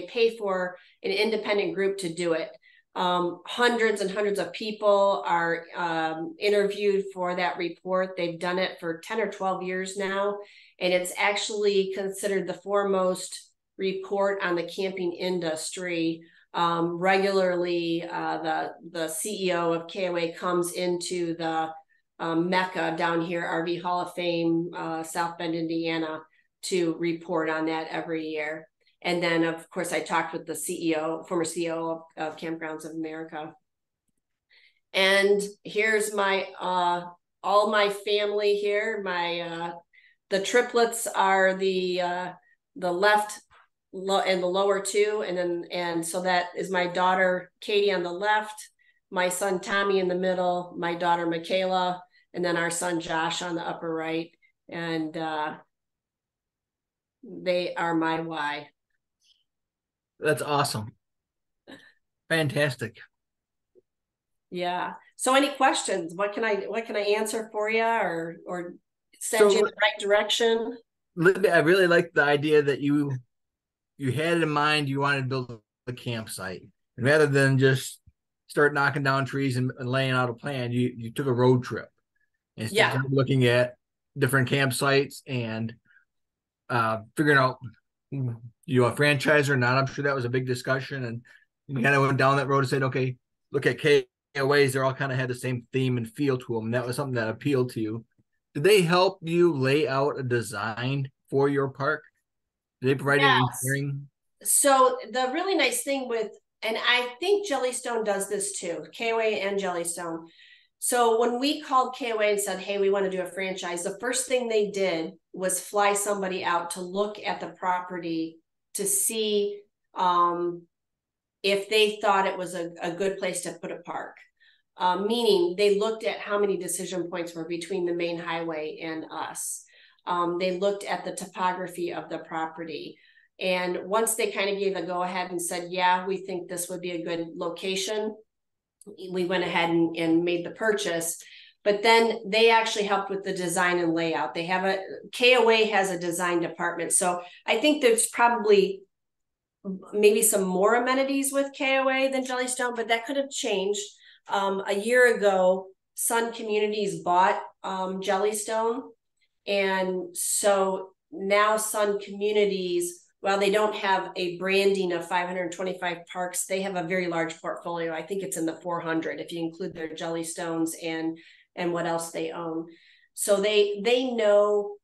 pay for an independent group to do it. Hundreds and hundreds of people are interviewed for that report. They've done it for 10 or 12 years now, and it's actually considered the foremost report on the camping industry. Regularly, the CEO of KOA comes into the Mecca down here, RV Hall of Fame, South Bend, Indiana, to report on that every year. And then, of course, I talked with the CEO, former CEO of Campgrounds of America. And here's my all my family here. My the triplets are the left and the lower two, and so that is my daughter Katie on the left, my son Tommy in the middle, my daughter Michaela, and then our son Josh on the upper right, and they are my why. That's awesome. Fantastic. Yeah. So any questions? What can I answer for you or send you in the right direction? Libby, I really like the idea that you had in mind you wanted to build a campsite. And rather than just start knocking down trees and laying out a plan, you took a road trip. And started looking at different campsites and figuring out, you know, a franchise or not. I'm sure that was a big discussion. And we kind of went down that road and said, okay, look at KOAs. They're all kind of had the same theme and feel to them. And that was something that appealed to you. Did they help you lay out a design for your park? Did they provide engineering? So the really nice thing with, and I think Jellystone does this too, KOA and Jellystone. So when we called KOA and said, hey, we want to do a franchise, the first thing they did was fly somebody out to look at the property to see if they thought it was a good place to put a park. Meaning they looked at how many decision points were between the main highway and us. They looked at the topography of the property. And once they kind of gave the go ahead and said, yeah, we think this would be a good location, we went ahead and made the purchase. But then they actually helped with the design and layout. They have KOA has a design department. So I think there's probably maybe some more amenities with KOA than Jellystone, but that could have changed. A year ago, Sun Communities bought Jellystone. And so now Sun Communities, while they don't have a branding of 525 parks, they have a very large portfolio. I think it's in the 400 if you include their Jellystones and what else they own. So they know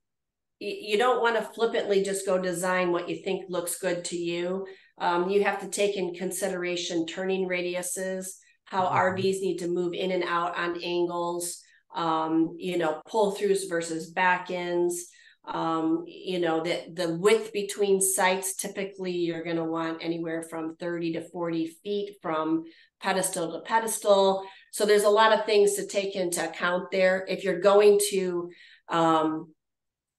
you don't want to flippantly just go design what you think looks good to you. You have to take in consideration turning radiuses, how RVs need to move in and out on angles, you know, pull-throughs versus back-ends, you know, the width between sites. Typically you're going to want anywhere from 30 to 40 feet from pedestal to pedestal. So there's a lot of things to take into account there. If you're going to an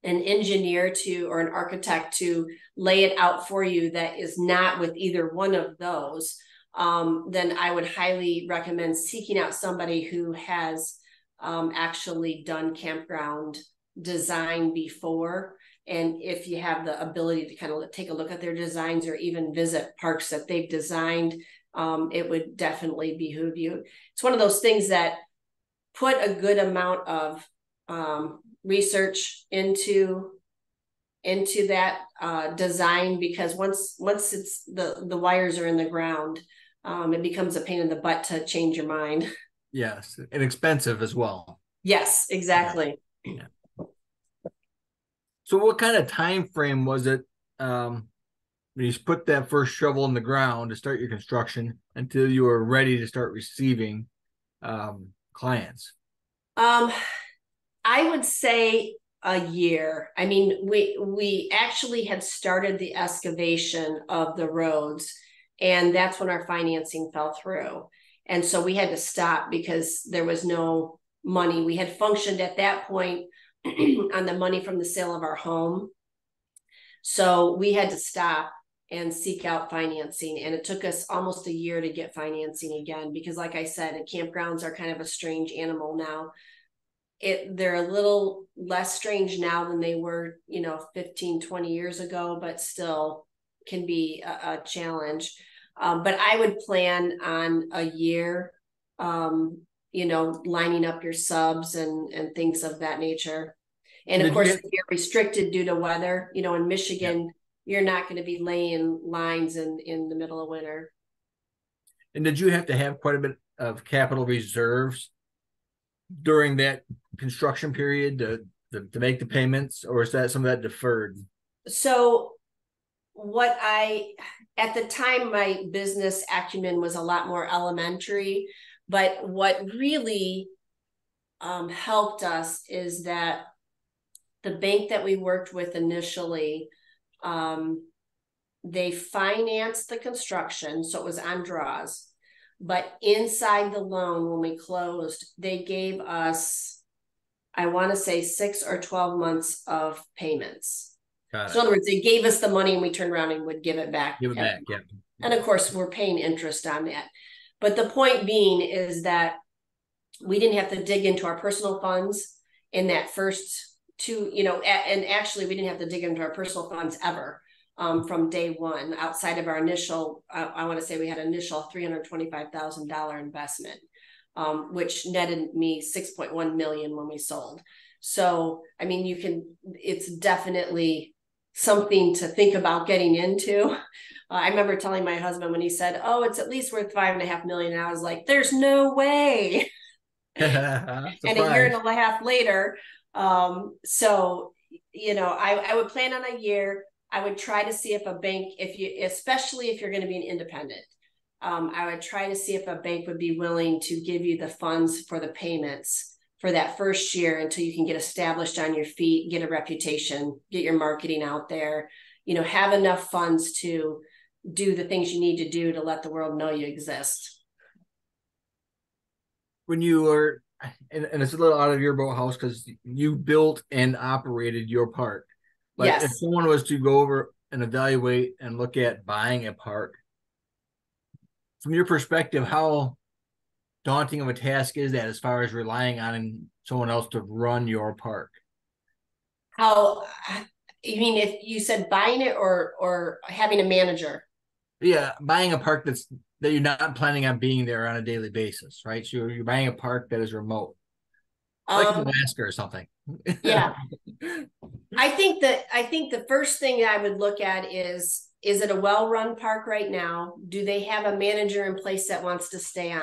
engineer to, or an architect to lay it out for you that is not with either one of those, then I would highly recommend seeking out somebody who has actually done campground design before. And if you have the ability to kind of take a look at their designs or even visit parks that they've designed, it would definitely behoove you. It's one of those things that put a good amount of research into that design, because once it's the wires are in the ground, it becomes a pain in the butt to change your mind. Yes, and expensive as well. Yes, exactly. Yeah. So what kind of time frame was it when you put that first shovel in the ground to start your construction until you were ready to start receiving clients? I would say a year. I mean, we actually had started the excavation of the roads, and that's when our financing fell through. And so we had to stop because there was no money. We had functioned at that point on the money from the sale of our home. So we had to stop and seek out financing. And it took us almost a year to get financing again, because like I said, campgrounds are kind of a strange animal now. They're a little less strange now than they were, 15, 20 years ago, but still can be a challenge. But I would plan on a year, lining up your subs and things of that nature. And of course, if you're restricted due to weather, in Michigan, yeah. You're not going to be laying lines in the middle of winter. And did you have to have quite a bit of capital reserves during that construction period to make the payments, or is that some of that deferred? So at the time, my business acumen was a lot more elementary, but what really helped us is that the bank that we worked with initially, they financed the construction. So it was on draws. But inside the loan, when we closed, they gave us, I want to say 6 or 12 months of payments. So in other words, they gave us the money and we turned around and would give it back. Give it back, yeah. And of course, we're paying interest on that. But the point being is that we didn't have to dig into our personal funds in that first two, and actually we didn't have to dig into our personal funds ever. From day one, outside of our initial, I want to say we had initial $325,000 investment, which netted me $6.1 million when we sold. So, I mean, it's definitely something to think about getting into. I remember telling my husband when he said, "Oh, it's at least worth $5.5 million." And I was like, "There's no way." And a year and a half later. I would plan on a year. I would try to see if a bank, especially if you're going to be an independent, I would try to see if a bank would be willing to give you the funds for the payments for that first year until you can get established on your feet, get a reputation, get your marketing out there, have enough funds to do the things you need to do to let the world know you exist. When you are, and it's a little out of your boathouse because you built and operated your park. Like yes. If someone was to go over and evaluate and look at buying a park, from your perspective, how daunting of a task is that as far as relying on someone else to run your park? How, you mean if you said buying it or having a manager? Yeah, buying a park that you're not planning on being there on a daily basis, right? So you're buying a park that is remote. Like Alaska or something. Yeah. I think the first thing I would look at is it a well-run park right now? Do they have a manager in place that wants to stay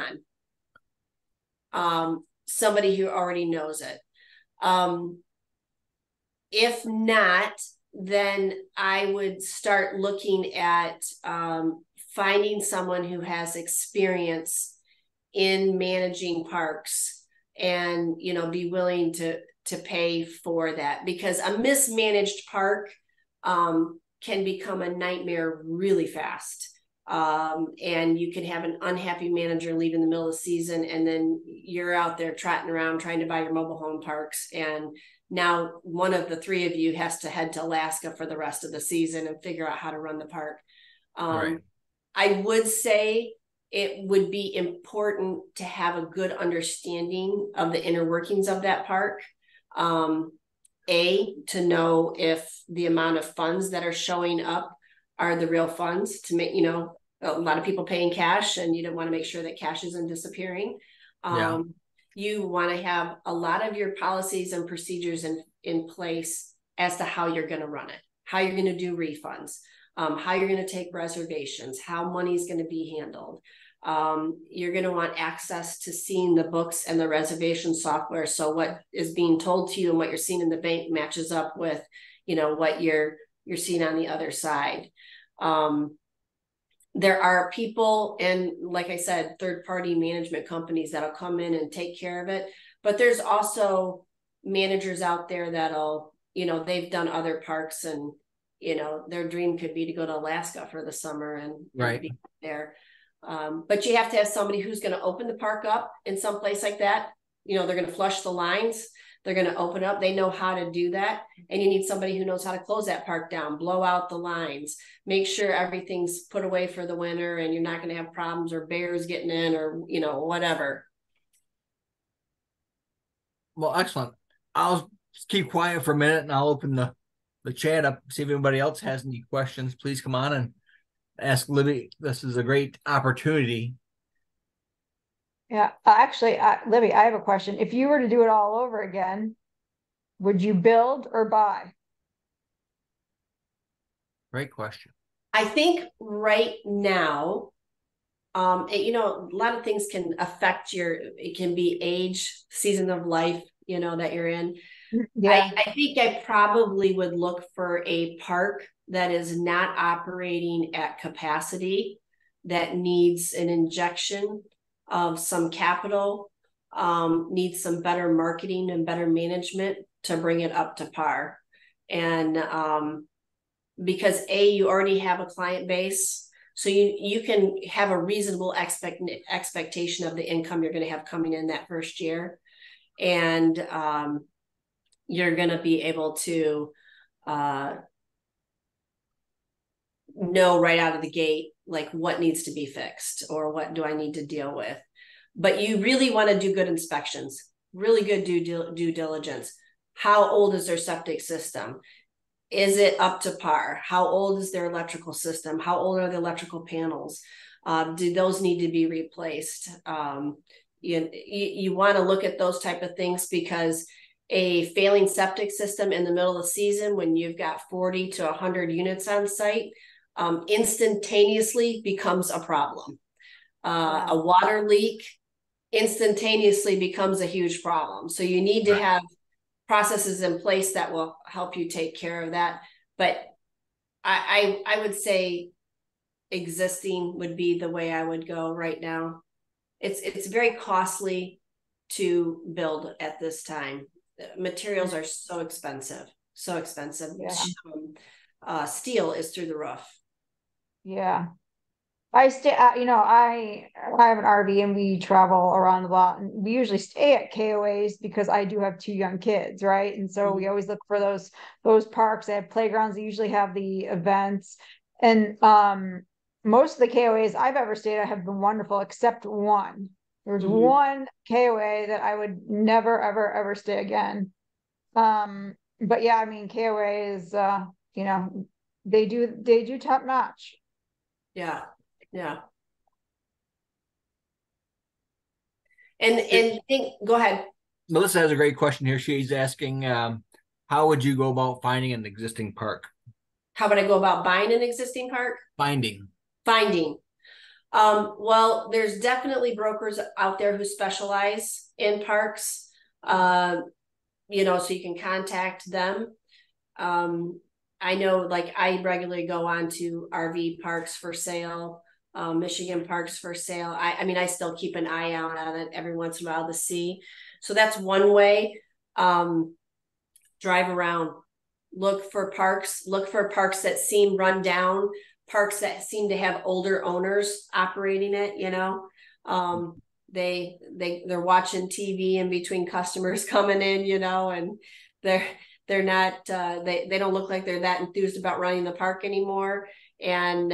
on? Somebody who already knows it. If not, then I would start looking at finding someone who has experience in managing parks. And, be willing to pay for that, because a mismanaged park can become a nightmare really fast. And you can have an unhappy manager leave in the middle of the season, and then you're out there trotting around trying to buy your mobile home parks. And now one of the three of you has to head to Alaska for the rest of the season and figure out how to run the park. Right. I would say it would be important to have a good understanding of the inner workings of that park. To know if the amount of funds that are showing up are the real funds, to make, a lot of people paying cash, and you don't want to make sure that cash isn't disappearing. You want to have a lot of your policies and procedures in place as to how you're going to run it, how you're going to do refunds, how you're going to take reservations, how money is going to be handled. You're going to want access to seeing the books and the reservation software. So what is being told to you and what you're seeing in the bank matches up with, what you're seeing on the other side. There are people, and like I said, third-party management companies that'll come in and take care of it. But there's also managers out there that'll, they've done other parks, and their dream could be to go to Alaska for the summer and right. be there. But you have to have somebody who's going to open the park up in some place like that. They're going to flush the lines. They're going to open up. They know how to do that. And you need somebody who knows how to close that park down, blow out the lines, make sure everything's put away for the winter and you're not going to have problems or bears getting in or, you know, whatever. Well, excellent. I'll keep quiet for a minute and I'll open the chat up, see if anybody else has any questions. Please come on and ask Libby. This is a great opportunity. Yeah, actually, Libby, I have a question. If you were to do it all over again, would you build or buy? Great question. I think right now, you know, a lot of things can affect your, it can be age, season of life, you know, that you're in. Yeah. I think I probably would look for a park that is not operating at capacity, that needs an injection of some capital, needs some better marketing and better management to bring it up to par. And because A, you already have a client base, so you can have a reasonable expectation of the income you're going to have coming in that first year. And you're going to be able to know right out of the gate, like what needs to be fixed or what do I need to deal with. But you really want to do good inspections, really good due diligence. How old is their septic system? Is it up to par? How old is their electrical system? How old are the electrical panels? Do those need to be replaced? You want to look at those type of things, because a failing septic system in the middle of the season when you've got 40 to 100 units on site instantaneously becomes a problem. A water leak instantaneously becomes a huge problem. So you need to have processes in place that will help you take care of that. But I would say existing would be the way I would go right now. It's very costly to build at this time. Materials are so expensive, so expensive. Yeah. Steel is through the roof. Yeah, I stay. You know, I have an RV and we travel around the lot, and we usually stay at KOAs because I do have two young kids, right? And so we always look for those parks that have playgrounds. They usually have the events, and most of the KOAs I've ever stayed at have been wonderful, except one. There's one KOA that I would never, ever, ever stay again. But yeah, I mean, KOA is, you know, they do top notch. Yeah. Yeah. And think, go ahead. Melissa has a great question here. She's asking, how would you go about finding an existing park? How would I go about buying an existing park? Finding. Well, there's definitely brokers out there who specialize in parks, you know, so you can contact them. I know, like, I regularly go on to RV parks for sale, Michigan parks for sale. I mean, I still keep an eye out on it every once in a while to see. So that's one way. Drive around, look for parks that seem run down, parks that seem to have older owners operating it, you know. They're watching TV in between customers coming in, you know, and they're not, they don't look like they're that enthused about running the park anymore. And,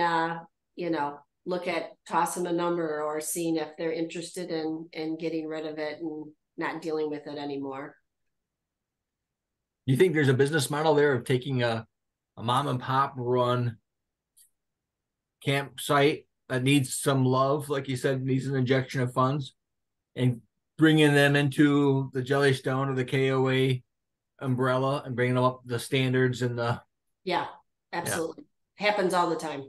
you know, look at tossing a number or seeing if they're interested in getting rid of it and not dealing with it anymore. You think there's a business model there of taking a mom and pop run campsite that needs some love, like you said, needs an injection of funds, and bringing them into the Jellystone or the KOA umbrella and bringing them up the standards and the... Yeah, absolutely. Yeah. Happens all the time.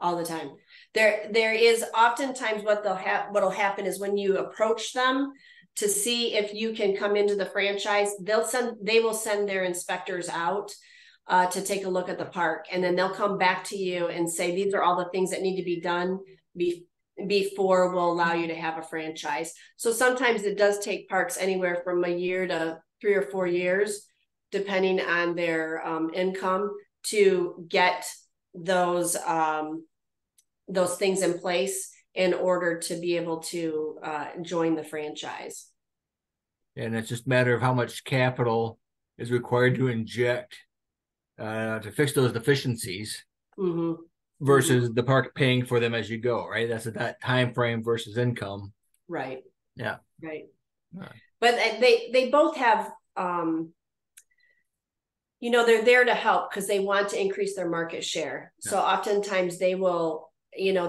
All the time. There is oftentimes what'll happen is when you approach them to see if you can come into the franchise, they will send their inspectors out to take a look at the park. And then they'll come back to you and say, these are all the things that need to be done before we'll allow you to have a franchise. So sometimes it does take parks anywhere from a year to 3 or 4 years, depending on their income, to get those things in place in order to be able to join the franchise. And it's just a matter of how much capital is required to inject to fix those deficiencies versus the park paying for them as you go, right? That's that time frame versus income. Right. Yeah. Right. Yeah. But they both have, you know, they're there to help because they want to increase their market share. Yeah. So oftentimes they will, you know,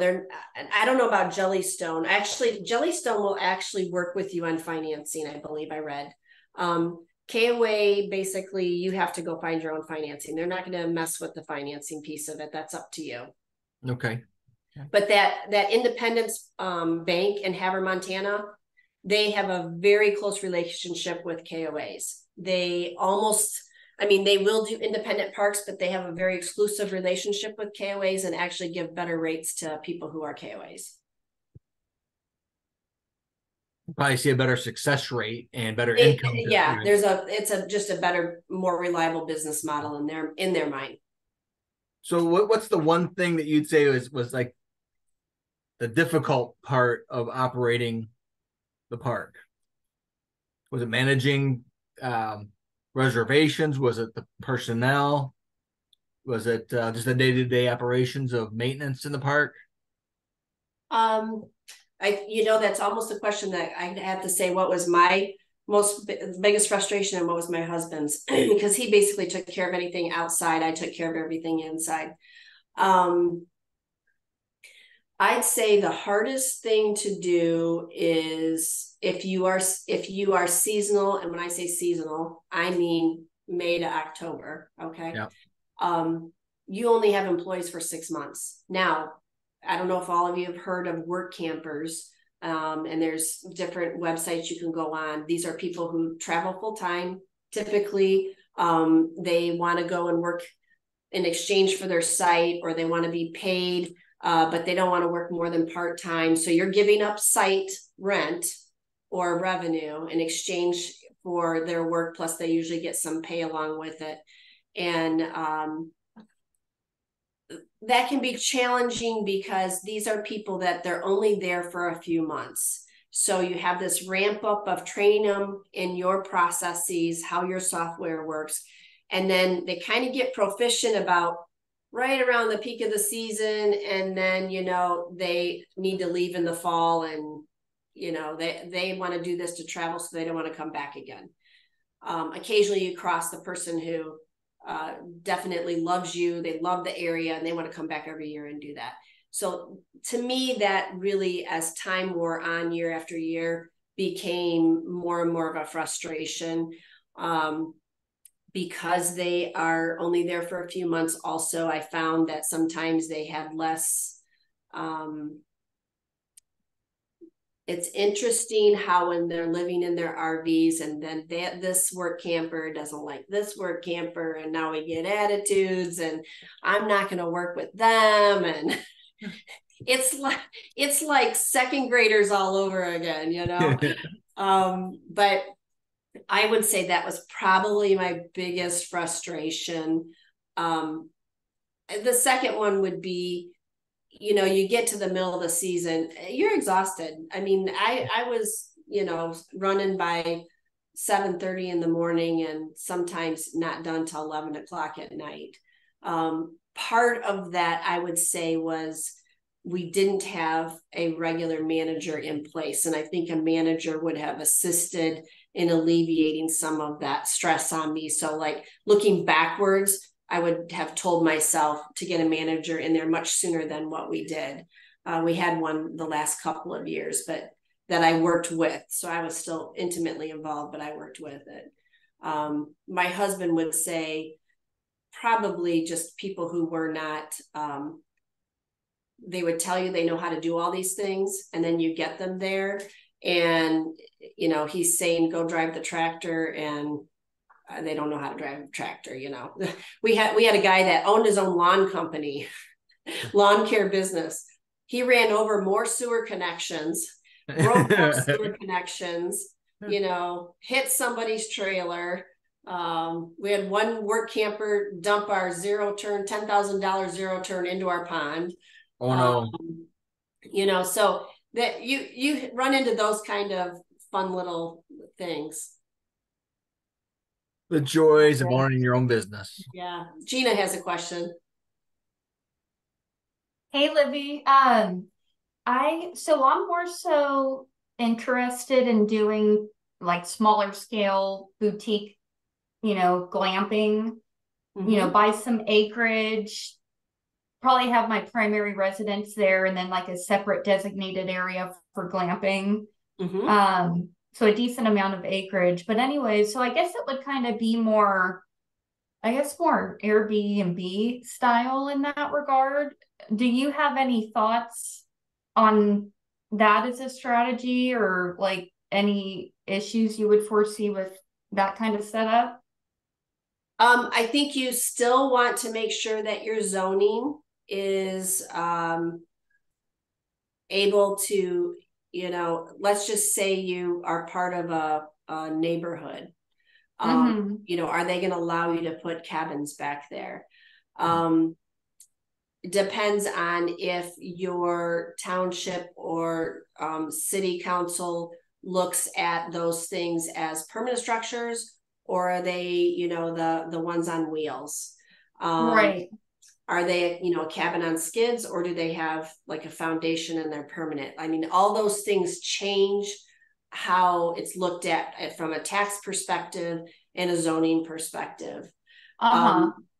I don't know about Jellystone. Actually, Jellystone will actually work with you on financing, I believe I read. KOA, basically, you have to go find your own financing. They're not going to mess with the financing piece of it. That's up to you. Okay. Yeah. But that Independence Bank in Havre, Montana, they have a very close relationship with KOAs. They almost, I mean, they will do independent parks, but they have a very exclusive relationship with KOAs and actually give better rates to people who are KOAs. Probably see a better success rate and better income. Yeah, it's just a better, more reliable business model in their mind. So what's the one thing that you'd say was like the difficult part of operating the park? Was it managing reservations? Was it the personnel? Was it just the day-to-day operations of maintenance in the park? You know, that's almost a question that I have to say, what was my biggest frustration and what was my husband's, because he basically took care of anything outside. I took care of everything inside. I'd say the hardest thing to do is if you are seasonal. And when I say seasonal, I mean May to October. Okay. Yeah. You only have employees for 6 months. Now, I don't know if all of you have heard of work campers, and there's different websites you can go on. These are people who travel full time. Typically, they want to go and work in exchange for their site, or they want to be paid, but they don't want to work more than part time. So you're giving up site rent or revenue in exchange for their work. Plus, they usually get some pay along with it, and that can be challenging because these are people that they're only there for a few months. So you have this ramp up of training them in your processes, how your software works. And then they kind of get proficient about right around the peak of the season. And then, you know, they need to leave in the fall and, you know, they want to do this to travel. So they don't want to come back again. Occasionally you cross the person who definitely loves you. They love the area and they want to come back every year and do that. So to me, that really, as time wore on year after year, became more and more of a frustration because they are only there for a few months. Also, I found that sometimes they had less. It's interesting how when they're living in their RVs and then this work camper doesn't like this work camper and now we get attitudes and I'm not going to work with them. And it's like second graders all over again, you know. But I would say that was probably my biggest frustration. The second one would be, you know, you get to the middle of the season, you're exhausted. I mean, I was, you know, running by 7:30 in the morning and sometimes not done till 11 o'clock at night. Part of that, I would say, was we didn't have a regular manager in place. And I think a manager would have assisted in alleviating some of that stress on me. So like looking backwards, I would have told myself to get a manager in there much sooner than what we did. We had one the last couple of years, but that I worked with. So I was still intimately involved, but I worked with it. My husband would say probably just people who were not, they would tell you they know how to do all these things and then you get them there. And, you know, he's saying, go drive the tractor, and they don't know how to drive a tractor. You know, we had a guy that owned his own lawn company, lawn care business. He ran over more sewer connections, broke up sewer connections, you know, hit somebody's trailer. We had one work camper dump our zero turn, $10,000 zero turn into our pond. Oh no. You know, so that you run into those kind of fun little things. The joys of owning your own business. Yeah. Gina has a question. Hey, Libby. I'm more so interested in doing like smaller scale boutique, you know, glamping, you know, buy some acreage, probably have my primary residence there and then like a separate designated area for glamping. So a decent amount of acreage, but anyway, so I guess it would kind of be more, I guess more Airbnb style in that regard. Do you have any thoughts on that as a strategy or like any issues you would foresee with that kind of setup? I think you still want to make sure that your zoning is able to, you know, let's just say you are part of a neighborhood. You know, are they going to allow you to put cabins back there? Depends on if your township or city council looks at those things as permanent structures, or are they, you know, the ones on wheels? Right. Are they, you know, a cabin on skids, or do they have like a foundation and they're permanent? I mean, all those things change how it's looked at from a tax perspective and a zoning perspective.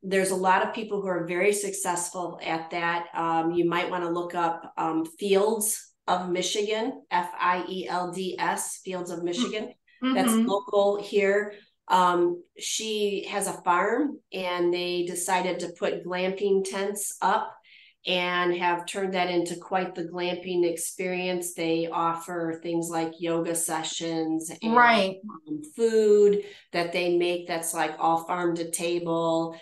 There's a lot of people who are very successful at that. You might want to look up Fields of Michigan, Fields, Fields of Michigan. That's local here. She has a farm and they decided to put glamping tents up and have turned that into quite the glamping experience. They offer things like yoga sessions and food that they make that's like all farm to table.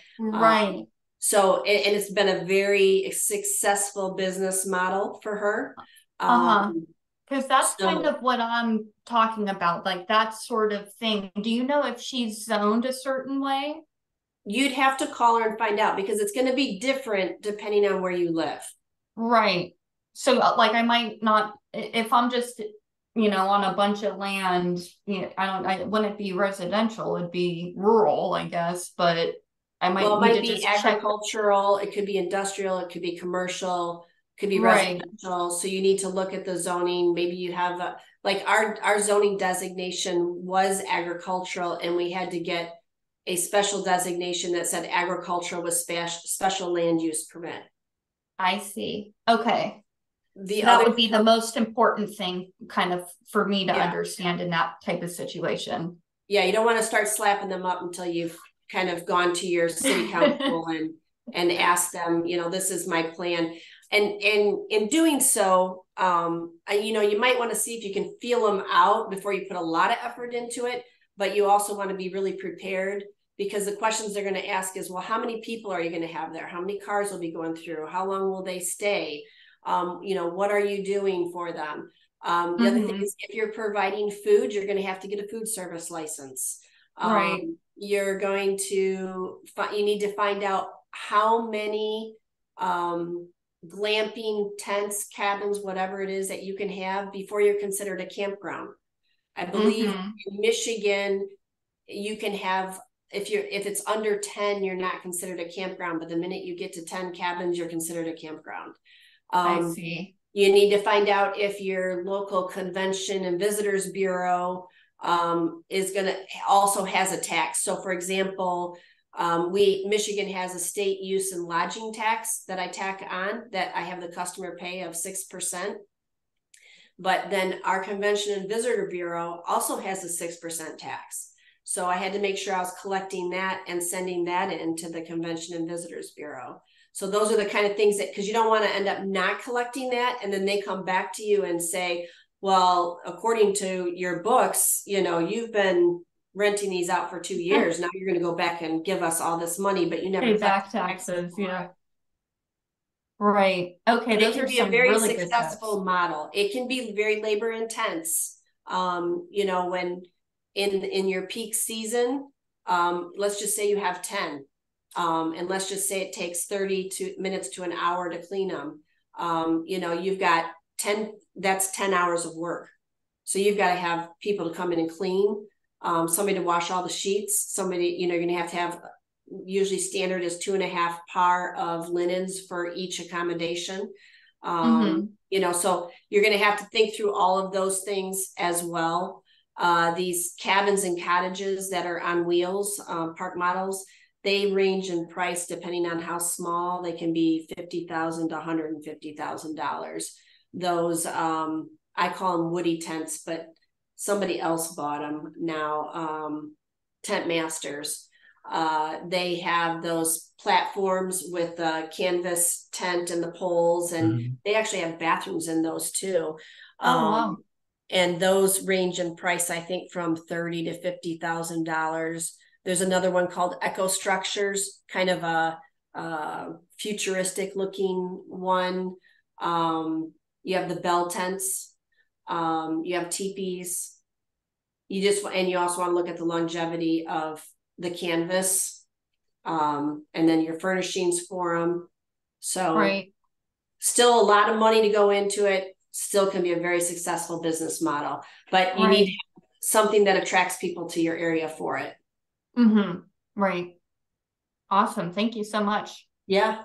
So, and it's been a very successful business model for her. Because that's kind of what I'm talking about, like that sort of thing. Do you know if she's zoned a certain way? You'd have to call her and find out because it's going to be different depending on where you live. Right. So like I might not, if I'm just, you know, on a bunch of land, you know, I wouldn't be residential, it'd be rural, I guess, but I might, well, it might be agricultural, it could be industrial, it could be commercial, could be residential. So you need to look at the zoning. Maybe you have a, like our zoning designation was agricultural and we had to get a special designation that said agricultural with special land use permit. I see. Okay. So that would be the most important thing kind of for me to understand in that type of situation. Yeah. You don't want to start slapping them up until you've kind of gone to your city council and asked them, you know, this is my plan. And in doing so, you know, you might want to see if you can feel them out before you put a lot of effort into it, but you also want to be really prepared because the questions they're going to ask is, well, how many people are you going to have there? How many cars will be going through? How long will they stay? You know, what are you doing for them? The other thing is if you're providing food, you're going to have to get a food service license. You're going to, you need to find out how many, glamping tents, cabins, whatever it is that you can have before you're considered a campground. I believe in Michigan, you can have, if it's under 10, you're not considered a campground, but the minute you get to 10 cabins, you're considered a campground. I see. You need to find out if your local convention and visitors bureau is going to also has a tax. So for example, Michigan has a state use and lodging tax that I tack on that I have the customer pay of 6%. But then our Convention and Visitor Bureau also has a 6% tax. So I had to make sure I was collecting that and sending that into the Convention and Visitors Bureau. So those are the kind of things that, because you don't want to end up not collecting that. And then they come back to you and say, well, according to your books, you know, you've been renting these out for 2 years. Now you're going to go back and give us all this money, but you never pay back taxes. Yeah. Right. Okay. It can be a very successful model. It can be very labor intense. You know, when in your peak season, let's just say you have 10, and let's just say it takes 30 minutes to an hour to clean them. You know, you've got 10, that's 10 hours of work. So you've got to have people to come in and clean, somebody to wash all the sheets, somebody, you know, you're going to have usually standard is 2.5 par of linens for each accommodation. You know, so you're going to have to think through all of those things as well. These cabins and cottages that are on wheels, park models, they range in price depending on how small. They can be $50,000 to $150,000. Those, I call them woody tents, but somebody else bought them now, Tent Masters. They have those platforms with the canvas tent and the poles, and they actually have bathrooms in those too. Wow. And those range in price, I think, from $30,000 to $50,000. There's another one called EcoStructures, kind of a futuristic looking one. You have the bell tents, you have teepees. And you also want to look at the longevity of the canvas, and then your furnishings for them. So still a lot of money to go into it. Still can be a very successful business model, but you need something that attracts people to your area for it. Right. Awesome. Thank you so much. Yeah.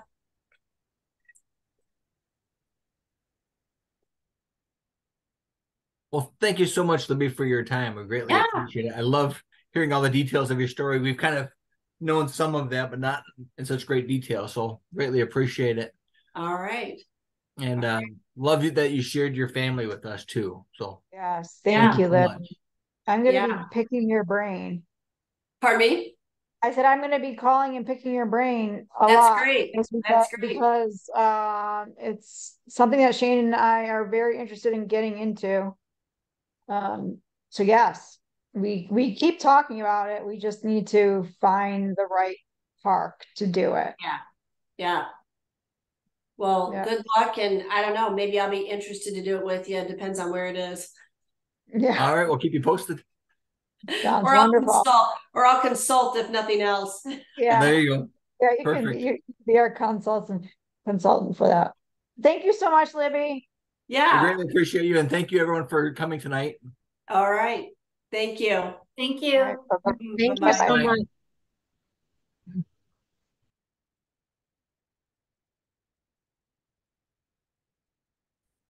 Well, thank you so much, Libby, for your time. I greatly appreciate it. I love hearing all the details of your story. We've kind of known some of that, but not in such great detail. So greatly appreciate it. All right. And love you that you shared your family with us too. So yes, thank you, Lib. I'm going to be picking your brain. Pardon me? I said I'm going to be calling and picking your brain a lot. Great. That's great. Because it's something that Shane and I are very interested in getting into. So yes, we keep talking about it. We just need to find the right park to do it. Yeah. Yeah. Well, good luck. And I don't know, maybe I'll be interested to do it with you. It depends on where it is. Yeah. All right. We'll keep you posted. Sounds wonderful. I'll consult if nothing else. Yeah. There you go. Yeah, you can be our consultant for that. Thank you so much, Libby. Yeah. I greatly appreciate you. And thank you everyone for coming tonight. All right. Thank you. Thank you. Right. Thank you so much.